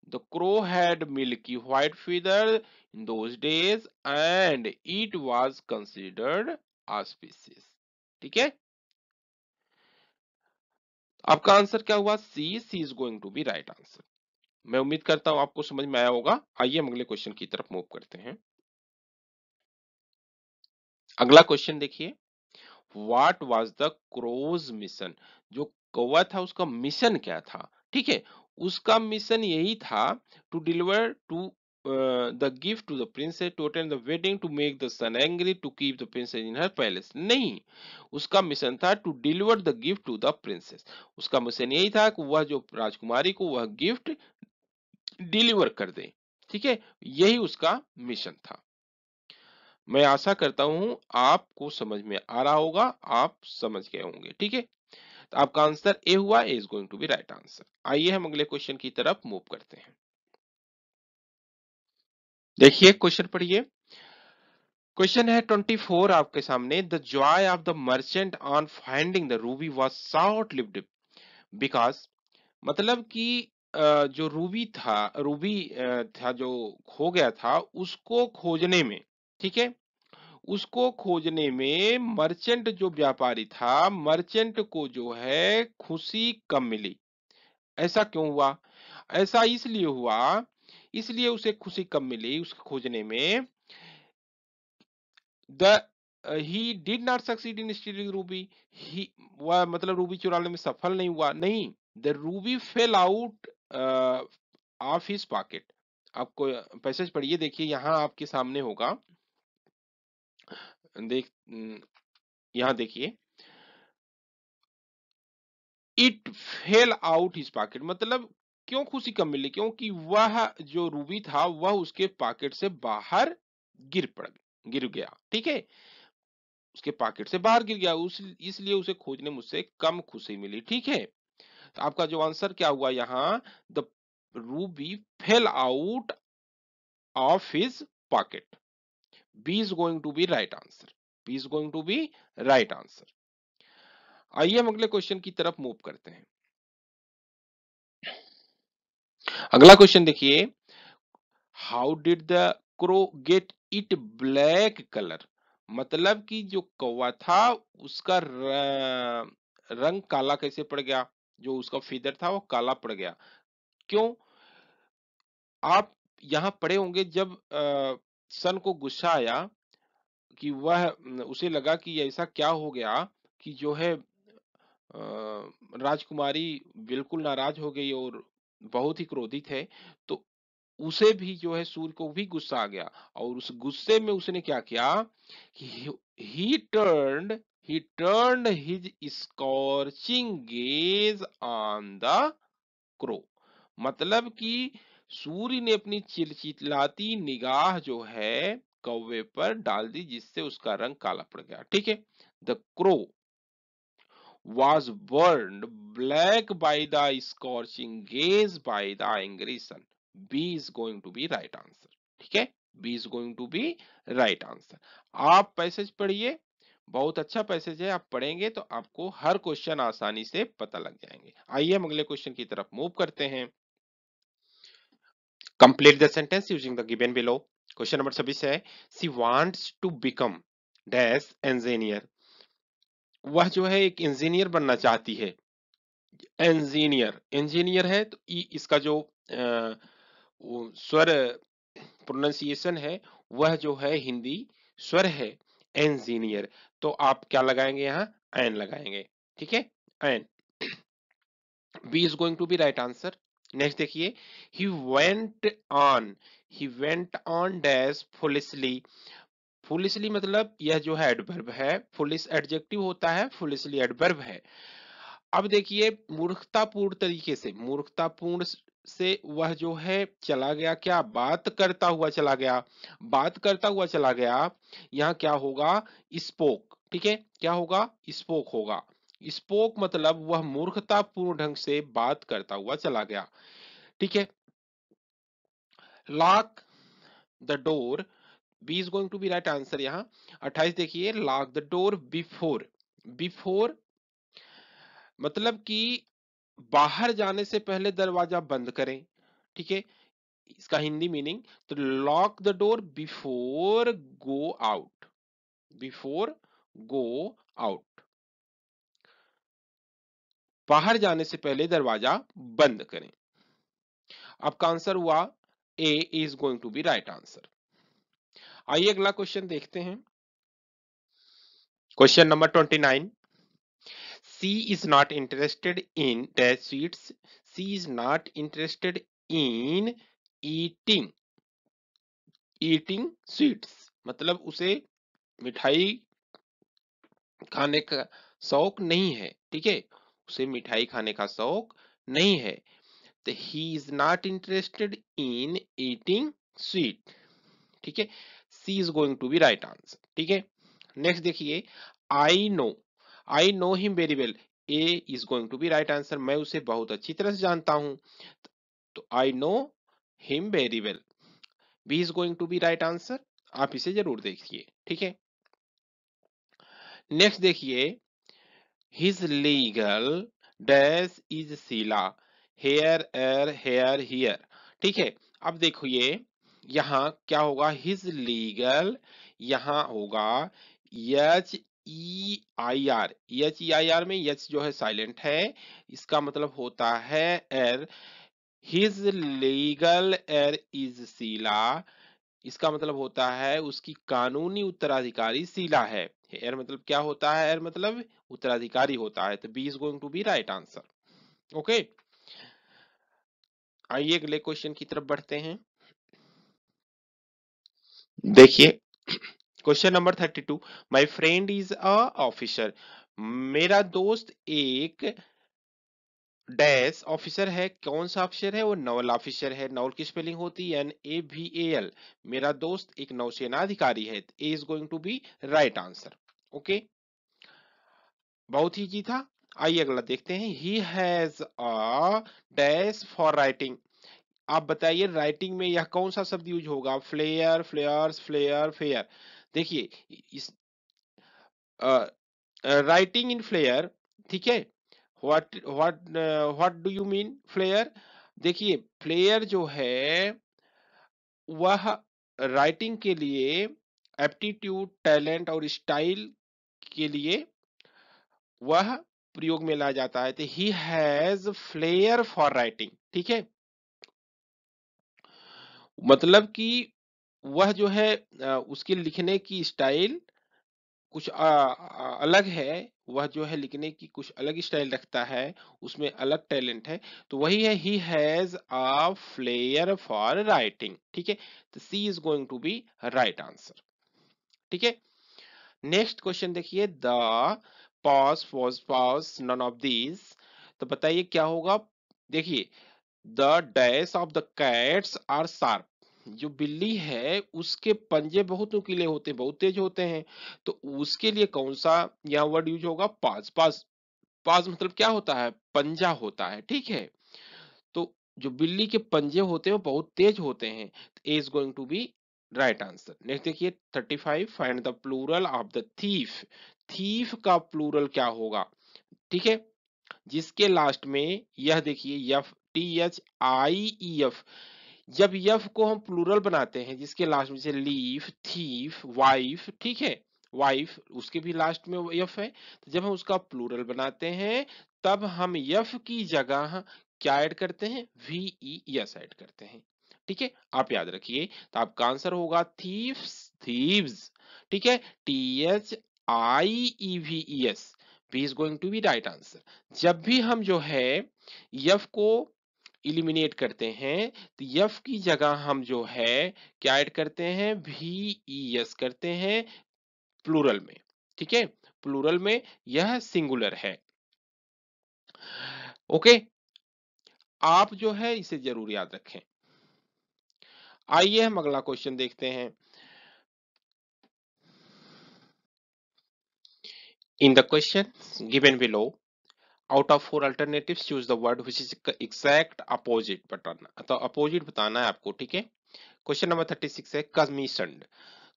the crow had milky white feather in those days and it was considered auspicious. ठीक है, आपका आंसर क्या हुआ, C, C is going to be right answer. मैं उम्मीद करता हूं आपको समझ में आया होगा। आइए हम अगले क्वेश्चन की तरफ मूव करते हैं। अगला क्वेश्चन देखिए, what was the crow's mission, जो कौवा था उसका मिशन क्या था। ठीक है, उसका मिशन यही था to deliver to the gift to the princess, to attend the wedding, to make the sun angry, to keep the princess in her palace. नहीं, उसका मिशन था to deliver the gift to the princess. उसका mission यही था कि वह जो राजकुमारी को वह गिफ्ट डिलीवर कर दे। ठीक है, यही उसका मिशन था। मैं आशा करता हूं आपको समझ में आ रहा होगा, आप समझ गए होंगे। ठीक है, तो आपका आंसर ए हुआ, A is going to be right answer. आइए हम अगले क्वेश्चन की तरफ मूव करते हैं। देखिए क्वेश्चन पढ़िए, क्वेश्चन है 24 आपके सामने, the joy of the merchant on finding the ruby was short lived because. मतलब कि जो रूबी था जो खो गया था, उसको खोजने में, ठीक है, उसको खोजने में मर्चेंट जो व्यापारी था, मर्चेंट को जो है खुशी कम मिली। ऐसा क्यों हुआ, ऐसा इसलिए हुआ, इसलिए उसे खुशी कम मिली उसके खोजने में। The he did not succeed in stealing ruby, he वह मतलब रूबी चुराने में सफल नहीं हुआ, नहीं। The ruby fell out of his pocket. आपको पैसेज पढ़िए, देखिए यहाँ आपके सामने होगा देख यहाँ देखिए, it fell out his pocket, मतलब क्यों खुशी कम मिली, क्योंकि वह जो रूबी था वह उसके पॉकेट से बाहर गिर गया। ठीक है, उसके पॉकेट से बाहर गिर गया, इसलिए उसे खोजने मुझसे कम खुशी मिली। ठीक है, तो आपका जो आंसर क्या हुआ यहाँ, the ruby fell out of his pocket. B is going to be right answer, B is going to be right answer. आइए हम अगले क्वेश्चन की तरफ मूव करते हैं। अगला क्वेश्चन देखिए, how did the crow get it black colour, मतलब कि जो कौवा था उसका रंग काला कैसे पड़ गया, जो उसका फीदर था वो काला पड़ गया क्यों। आप यहां पढ़े होंगे जब सन को गुस्सा आया कि वह उसे लगा कि ऐसा क्या हो गया कि जो है राजकुमारी बिल्कुल नाराज हो गई और बहुत ही क्रोधित है, तो उसे भी जो है सूर्य को भी गुस्सा आ गया और उस गुस्से में उसने क्या किया कि he turned his scorching gaze on the crow, मतलब कि सूर्य ने अपनी चिलचिलाती निगाह जो है कौवे पर डाल दी जिससे उसका रंग काला पड़ गया। ठीक है, the crow was burned black by the scorching gaze by the angry sun. B is going to be right answer. ठीक है, B is going to be right answer. आप पैसेज पढ़िए, बहुत अच्छा पैसेज है, आप पढ़ेंगे तो आपको हर क्वेश्चन आसानी से पता लग जाएंगे। आइए हम अगले क्वेश्चन की तरफ मूव करते हैं। Complete the sentence using the given below. Question number 26 है, She wants to become dash engineer. वह जो है एक इंजीनियर बनना चाहती है। इंजीनियर है तो इसका जो स्वर प्रोनाउंसिएशन है वह जो है हिंदी स्वर है इंजीनियर, तो आप क्या लगाएंगे यहाँ, एन लगाएंगे। ठीक है, an. B is going to be right answer. Next देखिए, he went on dash foolishly. Foolishly मतलब यह जो है एडवर्ब है, फुलिश एडजेक्टिव होता है, फुलिशली एडवर्ब है। अब देखिए, मूर्खतापूर्ण तरीके से, मूर्खतापूर्ण से वह जो है चला गया, क्या, बात करता हुआ चला गया, बात करता हुआ चला गया। यहाँ क्या होगा, स्पोक। ठीक है, क्या होगा, स्पोक होगा। स्पोक मतलब वह मूर्खतापूर्ण ढंग से बात करता हुआ चला गया। ठीक है, lock the door, B is going to be right answer. यहाँ 28 देखिए, लॉक द डोर बिफोर मतलब कि बाहर जाने से पहले दरवाजा बंद करें। ठीक है, इसका हिंदी मीनिंग, तो lock the door before go out बाहर जाने से पहले दरवाजा बंद करें। आपका आंसर हुआ A is going to be right answer. आइए अगला क्वेश्चन देखते हैं। Question number 29, she is not interested in dash sweets, she is not interested in eating sweets, मतलब उसे मिठाई खाने का शौक नहीं है। ठीक है, उसे मिठाई खाने का शौक नहीं है, तो he is not interested in eating sweet. ठीक है, C is going to be right answer. ठीक है, नेक्स्ट देखिए, I know him very well. A is going to be right answer. मैं उसे बहुत अच्छी तरह से जानता हूं, तो I know him very well. B is going to be right answer. आप इसे जरूर देखिए। ठीक है, नेक्स्ट देखिए, his legal dash is Sheila. Here, here, here, here. ठीक है, अब देखिए यहाँ क्या होगा, हिज लीगल, यहाँ होगा एच ई आई आर में एच जो है साइलेंट है, इसका मतलब होता है heir. His legal heir is Sheila, इसका मतलब होता है उसकी कानूनी उत्तराधिकारी शीला है। एर मतलब क्या होता है, एर मतलब उत्तराधिकारी होता है, तो B is going to be right answer. Okay, आइए अगले क्वेश्चन की तरफ बढ़ते हैं। देखिए, question number 32, my friend is a officer, मेरा दोस्त एक डैश ऑफिसर है, कौन सा ऑफिसर है? वो नौल ऑफिसर है। नौल की स्पेलिंग होती है NAVAL। मेरा दोस्त एक नौसेना अधिकारी है। A is going to be right answer. Okay, बहुत ही जी था। आइए अगला देखते हैं, he has a dash for writing. आप बताइए राइटिंग में यह कौन सा शब्द यूज होगा? Flair, flairs, flair, fair. देखिए इस राइटिंग इन फ्लेयर, ठीक है। What do you mean flair? देखिए फ्लेयर जो है वह राइटिंग के लिए एप्टीट्यूड, टैलेंट और स्टाइल के लिए वह प्रयोग में लाया जाता है। तो he has flair for writing, ठीक है, मतलब कि वह जो है उसके लिखने की स्टाइल कुछ अलग है, वह जो है लिखने की कुछ अलग स्टाइल रखता है, उसमें अलग टैलेंट है, तो वही है he has a flair for writing, ठीक है। तो C is going to be right answer, ठीक है। नेक्स्ट क्वेश्चन देखिए, the paws was paws none of these, तो बताइए क्या होगा। देखिए the dash of the cats are sharp, जो बिल्ली है उसके पंजे बहुत नुकीले होते हैं, बहुत तेज होते हैं, तो उसके लिए कौन सा यहाँ वर्ड यूज होगा? पाज। पाज पाज मतलब क्या होता है? पंजा होता है, ठीक है। तो जो बिल्ली के पंजे होते हैं वो बहुत तेज होते हैं। A is going to be right answer. Next देखिए 35, find the plural of the thief. Thief का प्लूरल क्या होगा? ठीक है, जिसके लास्ट में यह देखिए यफ, THIEF, जब यफ को हम प्लूरल बनाते हैं जिसके लास्ट में से लीफ, थीफ, वाइफ, ठीक है, वाइफ उसके भी लास्ट में यफ है, तो जब हम उसका प्लूरल बनाते हैं तब हम यफ की जगह क्या ऐड करते हैं? VES ऐड करते हैं, ठीक है, आप याद रखिए। तो आपका आंसर होगा थीफ्स, थीव्स, ठीक है, THIEVES। B is going to be right answer. जब भी हम जो है यफ को इलिमिनेट करते हैं तो यफ की जगह हम जो है क्या ऐड करते हैं? VES करते हैं प्लूरल में, ठीक है, प्लूरल में यह सिंगुलर है। ओके, आप जो है इसे जरूर याद रखें। आइए हम अगला क्वेश्चन देखते हैं। In the question given below, out of 4 alternatives choose the word which is exact opposite. बताना, तो अपोजिट बताना है आपको, ठीक है। क्वेश्चन नंबर 36 है कमीशन्ड।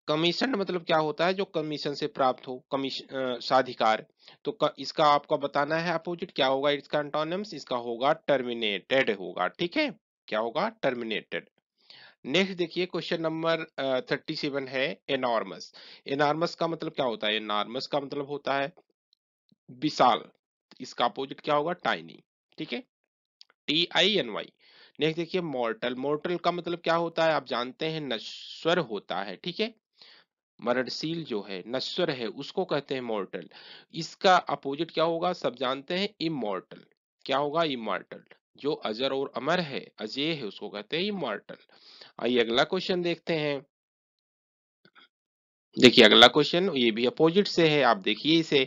कमीशन्ड मतलब क्या होता है? जो कमीशन से प्राप्त हो, कमीशन साधिकार। तो इसका आपका बताना है अपोजिट क्या होगा, इसका एंटोनिम्स। इसका होगा टर्मिनेटेड होगा, ठीक है, क्या होगा? टर्मिनेटेड। नेक्स्ट देखिए क्वेश्चन नंबर 37 है एनॉर्मस। एनॉर्मस का मतलब क्या होता है? एनॉर्मस का मतलब होता है विशाल। इसका अपोजिट क्या होगा? टाइनी, ठीक है, TINY। नेक्स्ट देखिए मॉर्टल। मॉर्टल का मतलब क्या होता है? आप जानते हैं नश्वर होता है, ठीक है, मरणशील जो है नश्वर है उसको कहते हैं मॉर्टल। इसका अपोजिट क्या होगा? सब जानते हैं इमॉर्टल। क्या होगा? इमॉर्टल, जो अजर और अमर है, अजय है, उसको कहते हैं इमॉर्टल। आइए अगला क्वेश्चन देखते हैं। देखिए अगला क्वेश्चन ये भी अपोजिट से है, आप देखिए इसे,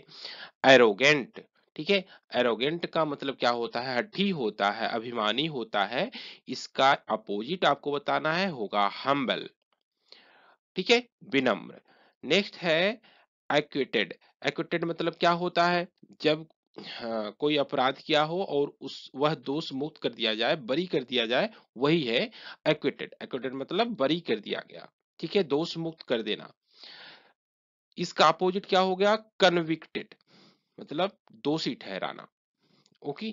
एरोगेंट, ठीक है। एरोगेंट का मतलब क्या होता है? हठी होता है, अभिमानी होता है। इसका अपोजिट आपको बताना है, होगा हम्बल, ठीक है, विनम्र। नेक्स्ट है एक्विटेड। एक्विटेड मतलब क्या होता है? जब कोई अपराध किया हो और उस वह दोष मुक्त कर दिया जाए, बरी कर दिया जाए, वही है एक्विटेड। एक्विटेड मतलब बरी कर दिया गया, ठीक है, दोष मुक्त कर देना। इसका अपोजिट क्या हो गया? कन्विक्टेड मतलब दोषी ठहराना। ओके,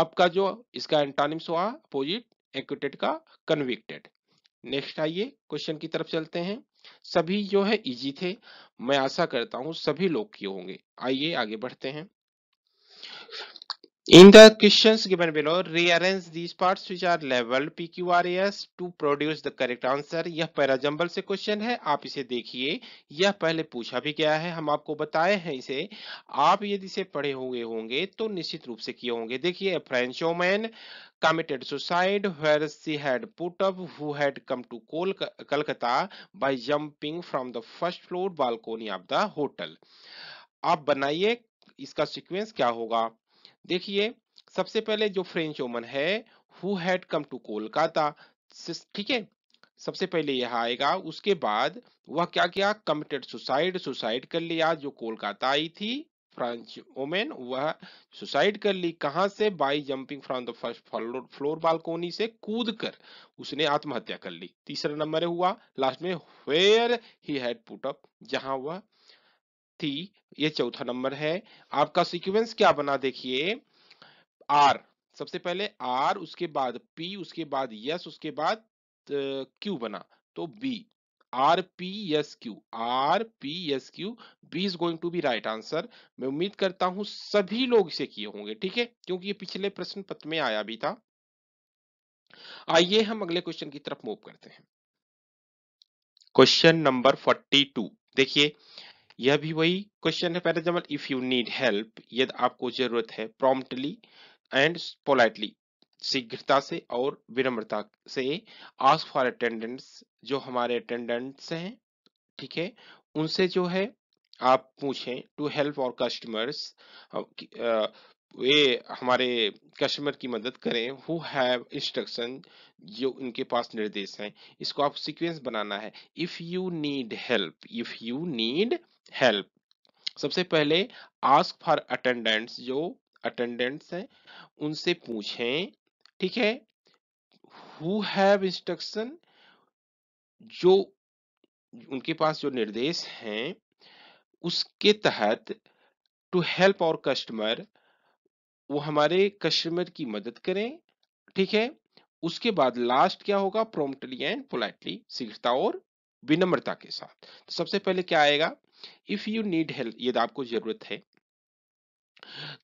आपका जो इसका एंटोनिम्स हुआ अपोजिट एक्विटेड का, कन्विक्टेड। नेक्स्ट आइए क्वेश्चन की तरफ चलते हैं। सभी जो है इजी थे, मैं आशा करता हूं सभी लोग किए होंगे। आइए आगे बढ़ते हैं। In the questions given below, rearrange these parts which are labeled PQR as to produce the correct answer। यह पैराजम्बल से क्वेश्चन है, आप इसे देखिए, यह पहले पूछा भी गया है, हम आपको बताए हैं इसे, आप यदि इसे पढ़े हुए होंगे तो निश्चित रूप से किए होंगे। देखिए, French woman committed suicide where she had put up who had come to Calcutta by jumping from the first floor balcony of the hotel। आप बनाइए इसका सीक्वेंस क्या होगा। देखिए, सबसे पहले जो फ्रेंच वुमन है who had come to Kolkata, ठीक है, सबसे पहले यह आएगा। उसके बाद वह क्या किया, committed suicide, सुसाइड कर लिया। जो कोलकाता आई थी फ्रेंच वुमेन, वह सुसाइड कर ली। कहां से, by jumping from the first floor balcony से कूदकर उसने आत्महत्या कर ली। तीसरा नंबर हुआ लास्ट में where he had put up, जहां वह थी। ये चौथा नंबर है। आपका सीक्वेंस क्या बना देखिए, R सबसे पहले, R उसके बाद P, उसके बाद S, उसके बाद Q बना, तो B R P S Q, R P S Q, B is going to be right answer। मैं उम्मीद करता हूं सभी लोग इसे किए होंगे, ठीक है, क्योंकि ये पिछले प्रश्न पत्र में आया भी था। आइए हम अगले क्वेश्चन की तरफ मूव करते हैं। क्वेश्चन नंबर 42 देखिए, यह भी वही क्वेश्चन है parajumble. If you need help, यदि आपको जरूरत है, प्रॉम्प्टली एंड पोलाइटली, शीघ्रता से और विनम्रता से, आस्क फॉर अटेंडेंट्स, जो हमारे अटेंडेंट्स हैं, ठीक है, उनसे जो है आप पूछें, टू हेल्प आवर कस्टमर्स, वे हमारे कस्टमर की मदद करें, हु हैव इंस्ट्रक्शन, जो उनके पास निर्देश हैं। इसको आप सीक्वेंस बनाना है। If you need help, if you need help, सबसे पहले आस्क फॉर अटेंडेंट्स, जो अटेंडेंट्स हैं उनसे पूछें, ठीक है, हु हैव इंस्ट्रक्शन, जो उनके पास जो निर्देश हैं उसके तहत, टू हेल्प आवर कस्टमर, वो हमारे कस्टमर की मदद करें, ठीक है। उसके बाद लास्ट क्या होगा, प्रॉम्प्टली एंड पोलाइटली, शीघ्रता और विनम्रता के साथ। तो सबसे पहले क्या आएगा, इफ यू नीड हेल्प, यदि आपको जरूरत है,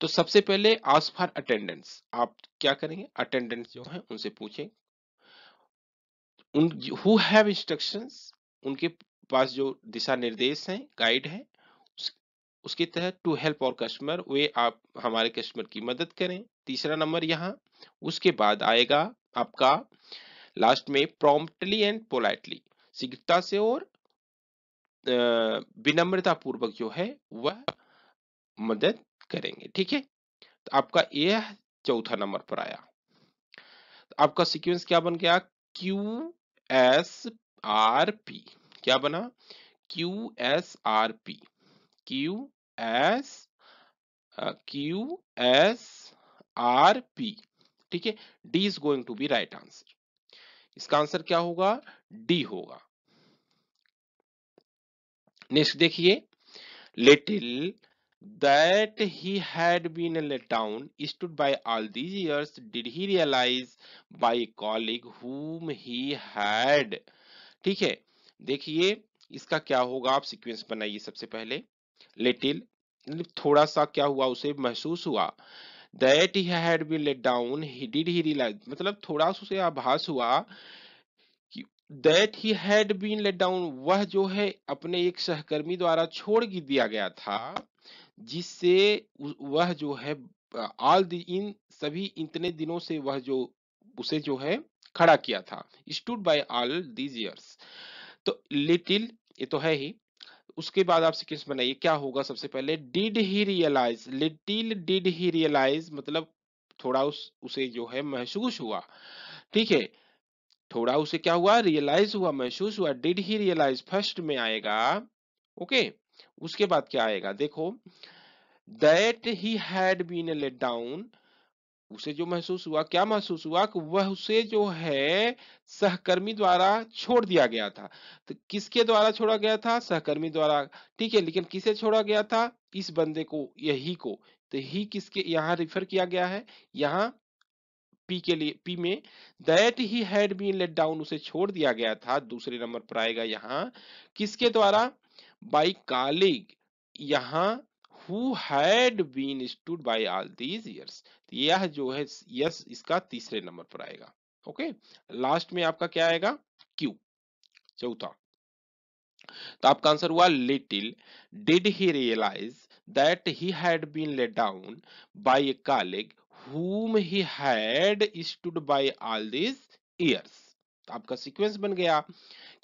तो सबसे पहले आस्क फॉर अटेंडेंस, आप क्या करेंगे, अटेंडेंस जो है उनसे पूछें, उन हु हैव इंस्ट्रक्शंस, उनके पास जो दिशा निर्देश हैं, गाइड है, उसके तहत, टू हेल्प आवर कस्टमर, वे आप हमारे कस्टमर की मदद करें। तीसरा नंबर यहाँ। उसके बाद आएगा आपका लास्ट में प्रॉम्प्टली एंड पोलाइटली, शीघ्रता से और विनम्रता पूर्वक जो है वह मदद करेंगे, ठीक है। तो आपका यह चौथा नंबर पर आया। तो आपका सीक्वेंस क्या बन गया, Q S R P, क्या बना, Q S R P, Q S R P, ठीक है। D is going to be right answer। इसका आंसर क्या होगा, D होगा। नेक्स्ट देखिए, little that he had been let down stood by all these years did he realize by a colleague whom he had, ठीक है। देखिए इसका क्या होगा, आप सीक्वेंस बनाइए। सबसे पहले लिटिल, थोड़ा सा क्या हुआ, उसे महसूस हुआ, that he had been let down he did he realize, मतलब थोड़ा सा उसे आभास हुआ कि that he had been let down, वह जो है अपने एक सहकर्मी द्वारा छोड़ दिया गया था, जिससे वह जो है ऑल इन सभी इतने दिनों से वह जो उसे जो है खड़ा किया था, stood by all these years. तो लिटिल ये तो है ही। उसके बाद आप सीक्वेंस बनाइए क्या होगा। सबसे पहले did he realise, little did he realise, मतलब थोड़ा उसे जो है महसूस हुआ, ठीक है, थोड़ा उसे क्या हुआ, रियलाइज हुआ, महसूस हुआ, डिड ही रियलाइज फर्स्ट में आएगा, ओके। उसके बाद क्या आएगा, देखो that he had been let down, उसे जो महसूस हुआ, क्या महसूस हुआ, कि वह उसे जो है सहकर्मी द्वारा छोड़ दिया गया था। तो किसके द्वारा छोड़ा गया था, सहकर्मी द्वारा, ठीक है, लेकिन किसे छोड़ा गया था, इस बंदे को, यही को। तो ही किसके यहाँ रिफर किया गया है, यहाँ पी के लिए, पी में that he had been let down, उसे छोड़ दिया गया था। दूसरे नंबर पर आएगा यहाँ किसके द्वारा, बाई कालिग, यहाँ who had been stood by all these years. यह जो है yes इसका तीसरे नंबर पर आएगा। ओके, लास्ट में आपका क्या आएगा Q, चौथा। तो आपका आंसर हुआ little did he realise that he had been let down by a colleague whom he had stood by all these years। आपका सीक्वेंस बन गया,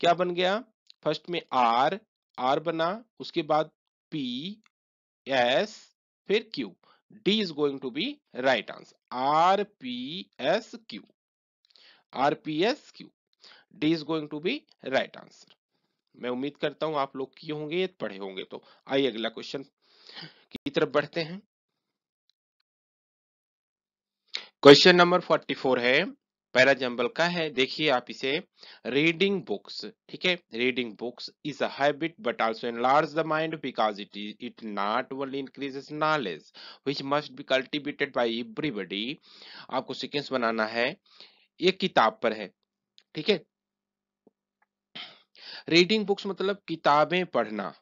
क्या बन गया, फर्स्ट में R, R बना, उसके बाद P, S, फिर Q। D is going to be right answer, R, P, S, Q, R, P, S, Q। D is going to be right answer। मैं उम्मीद करता हूं आप लोग किए होंगे, पढ़े होंगे। तो आइए अगला क्वेश्चन की तरफ बढ़ते हैं। क्वेश्चन नंबर 44 है, पहला जंबल का है। देखिए आप इसे, रीडिंग बुक्स, ठीक है, reading books is a habit but also enlarge the mind because it not only increases knowledge which must be cultivated by everybody. आपको सीक्वेंस बनाना है, ये किताब पर है, ठीक है। रीडिंग बुक्स मतलब किताबें पढ़ना,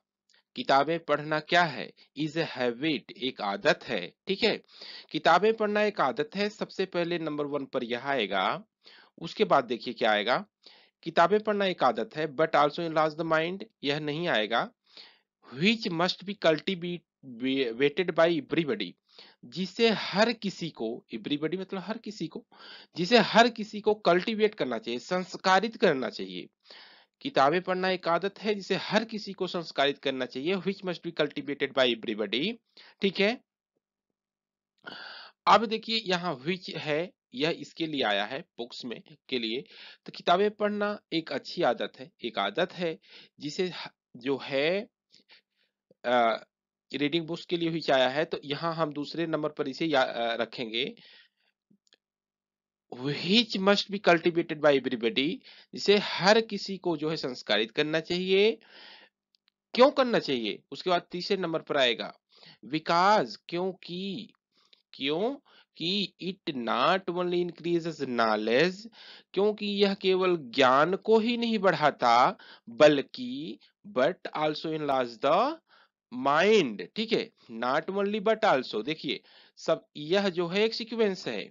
किताबें पढ़ना क्या है, इज ए हैबिट, एक आदत है, ठीक है। किताबें पढ़ना एक आदत है, सबसे पहले नंबर 1 पर यह आएगा। उसके बाद देखिए क्या आएगा, किताबें पढ़ना एक आदत है but also enlarge the mind, यह नहीं आएगा। Which must be cultivated by everybody, जिसे हर किसी को, एवरीबॉडी मतलब हर किसी को, जिसे हर किसी को कल्टीवेट करना चाहिए, संस्कारित करना चाहिए। किताबें पढ़ना एक आदत है जिसे हर किसी को संस्कारित करना चाहिए, which must be cultivated by everybody, ठीक है। अब देखिए यहाँ व्हिच है, यह इसके लिए आया है बुक्स में के लिए। तो किताबें पढ़ना एक अच्छी आदत है, एक आदत है जिसे जो है रीडिंग बुक्स के लिए व्हिच आया है। तो यहाँ हम दूसरे नंबर पर इसे रखेंगे, Which must be cultivated by everybody, जिसे हर किसी को जो है संस्कारित करना चाहिए। क्यों करना चाहिए, उसके बाद तीसरे नंबर पर आएगा because, क्योंकि it not only increases knowledge, क्योंकि यह केवल ज्ञान को ही नहीं बढ़ाता बल्कि but also enlarges the mind, ठीक है। not only but also, देखिए सब यह जो है एक सीक्वेंस है,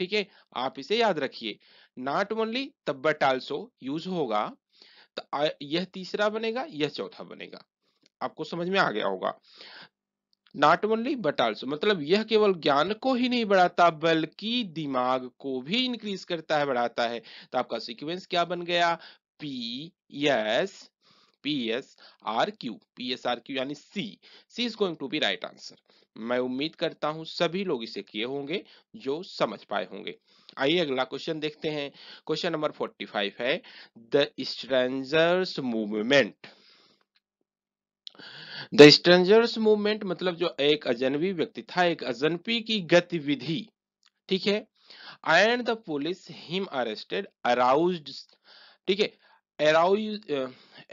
ठीक है, आप इसे याद रखिए। नॉट ओनली तब बट आल्सो यूज होगा, तो यह तीसरा बनेगा, यह चौथा बनेगा। आपको समझ में आ गया होगा, नॉट ओनली बट आल्सो मतलब यह केवल ज्ञान को ही नहीं बढ़ाता बल्कि दिमाग को भी इंक्रीज करता है, बढ़ाता है। तो आपका सीक्वेंस क्या बन गया, P S, P S R Q, P S R Q यानी C, C is going to be right answer. मैं उम्मीद करता हूं सभी लोग इसे किए होंगे जो समझ पाए होंगे। आइए अगला क्वेश्चन देखते हैं। क्वेश्चन नंबर 45 है, the strangers movement. The strangers movement मतलब जो एक अजनबी व्यक्ति था, एक अजनबी की गतिविधि, ठीक है। And the police him arrested aroused, ठीक है,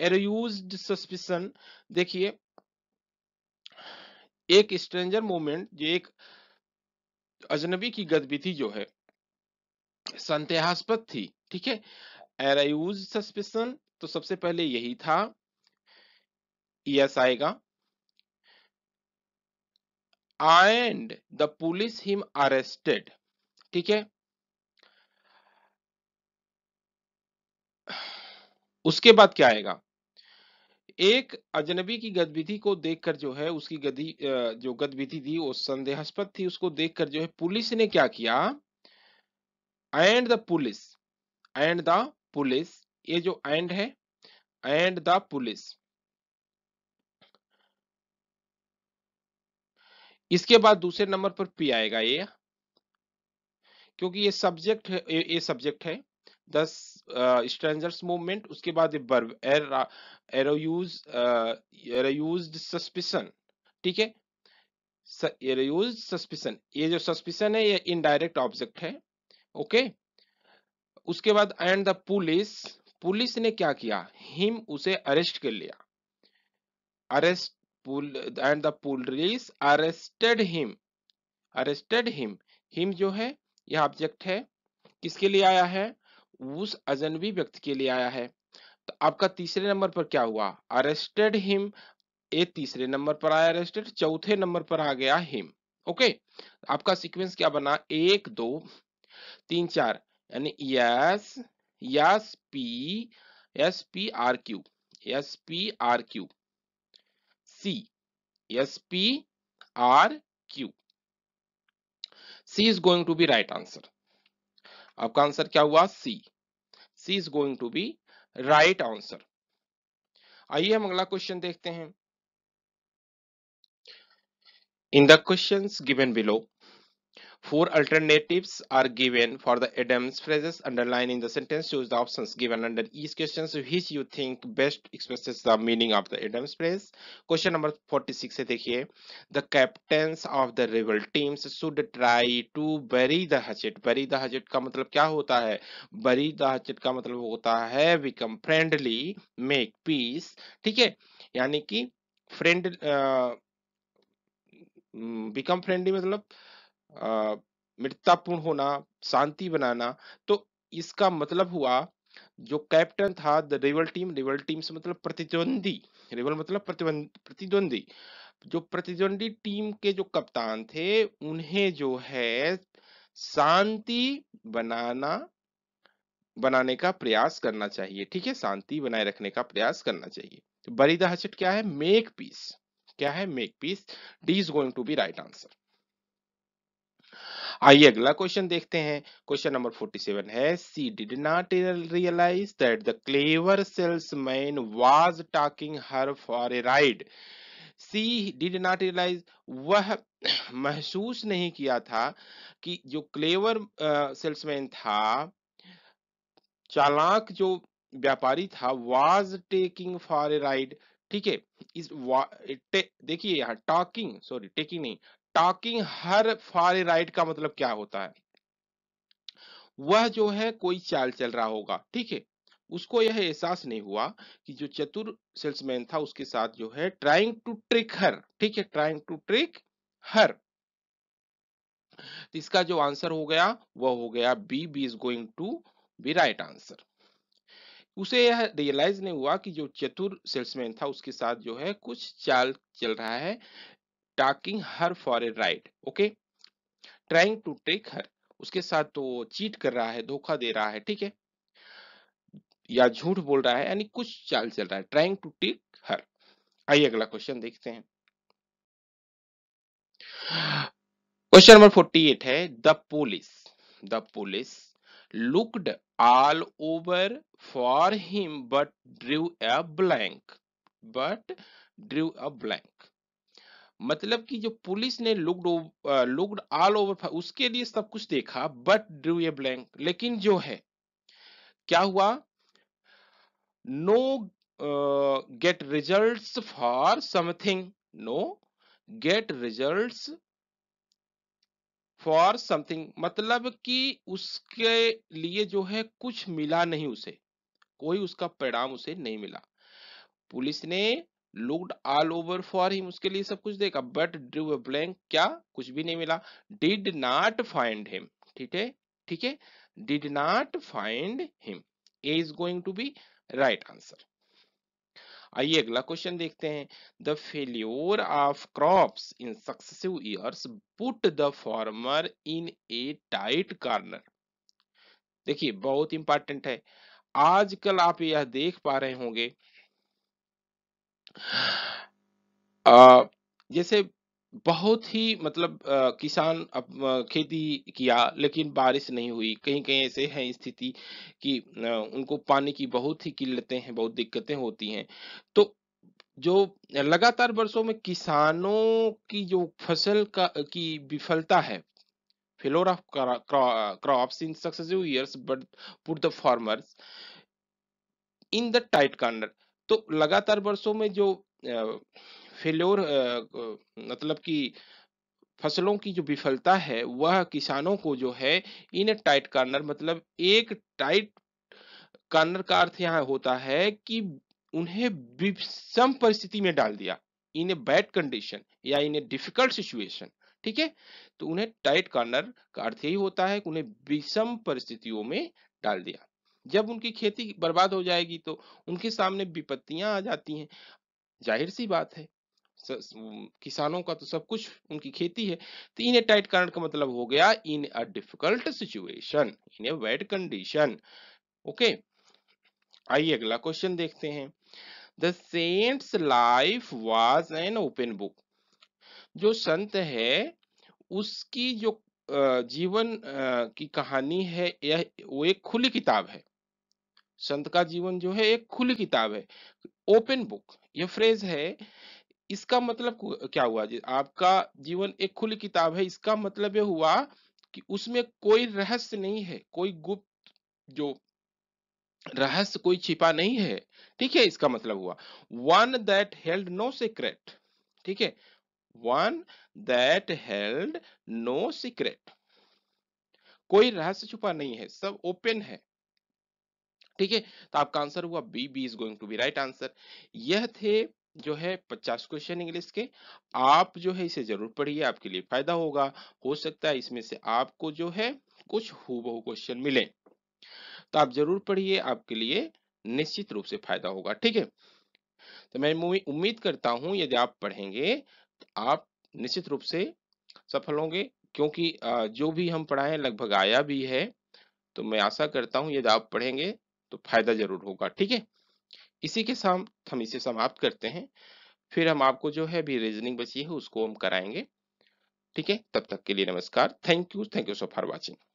अराउज्ड सस्पिशन। देखिए एक स्ट्रेंजर मूवमेंट, जो एक अजनबी की गतिविधि जो है संदेहास्पद थी, ठीक है, अराउज सस्पिशन। तो सबसे पहले यही था, यस आएगा। And the police him arrested, ठीक है। उसके बाद क्या आएगा, एक अजनबी की गतिविधि को देखकर जो है, उसकी जो गतिविधि थी वो संदेहास्पद थी, उसको देखकर जो है पुलिस ने क्या किया, and the police, and the police, ये जो एंड है, एंड द पुलिस, इसके बाद दूसरे नंबर पर पी आएगा ये, क्योंकि ये सब्जेक्ट है, ये सब्जेक्ट है द स्ट्रेंजर्स मूवमेंट। उसके बाद अराउज्ड सस्पिशन, ठीक है, अराउज्ड सस्पिशन, ये जो सस्पिशन है ये इनडायरेक्ट ऑब्जेक्ट है, ओके। उसके बाद एंड द पुलिस, पुलिस ने क्या किया, हिम उसे अरेस्ट कर लिया, arrest, and the police arrested him, arrested him, him जो है यह ऑब्जेक्ट है, किसके लिए आया है, उस अजनबी व्यक्ति के लिए आया है। तो आपका तीसरे नंबर पर क्या हुआ, अरेस्टेड हिम, ए तीसरे नंबर पर आया रजिस्टर, चौथे नंबर पर आ गया हिम। ओके, आपका सीक्वेंस क्या बना, 1 2 3 4 यानी yes yes P S P R Q, S P R Q C, S P R Q C is going to be right answer. आपका आंसर क्या हुआ, C, C is going to be right answer. आइए हम अगला question देखते हैं। In the questions given below 4 alternatives are given for the idioms phrases underlining the sentence. Choose the options given under each question which you think best expresses the meaning of the idioms phrase. Question number 46 है, देखिए the captains of the rival teams should try to bury the hatchet. bury the hatchet का मतलब क्या होता है, bury the hatchet का मतलब होता है become friendly, make peace, ठीक है, यानी कि friend become friendly मतलब मित्रतापूर्ण होना, शांति बनाना। तो इसका मतलब हुआ जो कैप्टन था the rival team, rival team से मतलब प्रतिद्वंदी, रिवल मतलब प्रतिद्वंदी, जो प्रतिद्वंदी टीम के जो कप्तान थे उन्हें जो है शांति बनाने का प्रयास करना चाहिए, ठीक है, शांति बनाए रखने का प्रयास करना चाहिए। तो बरी द हैचेट क्या है, मेक पीस, क्या है, make peace. D is going to be right answer. आइए अगला क्वेश्चन देखते हैं। क्वेश्चन नंबर 47 है, she did not realise that the clever salesman was talking her for a ride. She did not realise, वह महसूस नहीं किया था कि जो क्लेवर सेल्समैन था, चालाक जो व्यापारी था, was taking for a ride, ठीक है। इस देखिए यहाँ टॉकिंग, सॉरी टेकिंग नहीं, talking her for a ride का मतलब क्या होता है, वह जो है कोई चाल चल रहा होगा, ठीक है। उसको यह एहसास नहीं हुआ कि जो चतुर सेल्समैन था उसके साथ जो है ट्राइंग टू ट्रिक हर, ठीक है, ट्राइंग टू ट्रिक हर। तो इसका जो आंसर हो गया वह हो गया B, B is going to be right answer. उसे यह रियलाइज नहीं हुआ कि जो चतुर सेल्समैन था उसके साथ जो है कुछ चाल चल रहा है, Taking her for a ride, okay? Trying to trick her, उसके साथ तो चीट कर रहा है, धोखा दे रहा है, ठीक है, या झूठ बोल रहा है, यानी कुछ चाल चल रहा है, trying to trick her। आइए अगला क्वेश्चन देखते हैं। क्वेश्चन नंबर 48 है, the police looked all over for him but drew a blank। मतलब कि जो पुलिस ने लुक्ड ऑल ओवर, उसके लिए सब कुछ देखा, बट ड्रू ए ब्लैंक, लेकिन जो है क्या हुआ, no get results for something, no get results for something, मतलब कि उसके लिए जो है कुछ मिला नहीं, उसे कोई उसका परिणाम उसे नहीं मिला। पुलिस ने Looked all over for him, उसके लिए सब कुछ देखा, but drew a blank, क्या, कुछ भी नहीं मिला। Did not find him, ठीक है, ठीक है, did not find him, A is going to be right answer। आइए अगला क्वेश्चन देखते हैं। The failure of crops in successive years put the farmer in a tight corner। देखिए बहुत इंपॉर्टेंट है, आजकल आप यह देख पा रहे होंगे जैसे बहुत ही मतलब किसान खेती किया लेकिन बारिश नहीं हुई, कहीं कहीं ऐसे है स्थिति कि उनको पानी की बहुत ही किल्लतें हैं, बहुत दिक्कतें होती हैं। तो जो लगातार वर्षों में किसानों की जो फसल का की विफलता है, failure of crops in successive years but put the farmers in the tight corner, तो लगातार वर्षों में जो फेल्योर मतलब कि फसलों की जो विफलता है वह किसानों को जो है इन टाइट कॉर्नर, मतलब एक टाइट कॉर्नर का अर्थ यहाँ होता है कि उन्हें विषम परिस्थिति में डाल दिया, इन ए बैड कंडीशन या इन ए डिफिकल्ट सिचुएशन, ठीक है। तो उन्हें टाइट कॉर्नर का अर्थ यही होता है कि उन्हें विषम परिस्थितियों में डाल दिया। जब उनकी खेती बर्बाद हो जाएगी तो उनके सामने विपत्तियां आ जाती हैं, जाहिर सी बात है, किसानों का तो सब कुछ उनकी खेती है। तो इन ए टाइट करंट का मतलब हो गया in a difficult situation, in a bad condition. Okay, आइए अगला क्वेश्चन देखते हैं। The saint's life was an open book. जो संत है उसकी जो जीवन की कहानी है यह वो एक खुली किताब है। संत का जीवन जो है एक खुली किताब है, ओपन बुक यह फ्रेज है। इसका मतलब क्या हुआ जी? आपका जीवन एक खुली किताब है, इसका मतलब यह हुआ कि उसमें कोई रहस्य नहीं है, कोई गुप्त जो रहस्य कोई छिपा नहीं है, ठीक है। इसका मतलब हुआ one that held no secret, ठीक है, one that held no secret, कोई रहस्य छुपा नहीं है, सब ओपन है, ठीक है। तो आपका आंसर हुआ B, B is going to be right answer. यह थे जो है 50 क्वेश्चन इंग्लिश के। आप जो है इसे जरूर पढ़िए, आपके लिए फायदा होगा। हो सकता है इसमें से आपको जो है कुछ हूबहू क्वेश्चन मिले, तो आप जरूर पढ़िए, आपके लिए निश्चित रूप से फायदा होगा, ठीक है। तो मैं उम्मीद करता हूं यदि आप पढ़ेंगे तो आप निश्चित रूप से सफल होंगे, क्योंकि जो भी हम पढ़ाएं लगभग आया भी है। तो मैं आशा करता हूं यदि आप पढ़ेंगे तो फायदा जरूर होगा, ठीक है। इसी के साथ हम इसे समाप्त करते हैं, फिर हम आपको जो है भी रीजनिंग बची है उसको हम कराएंगे, ठीक है। तब तक के लिए नमस्कार, thank you so for watching.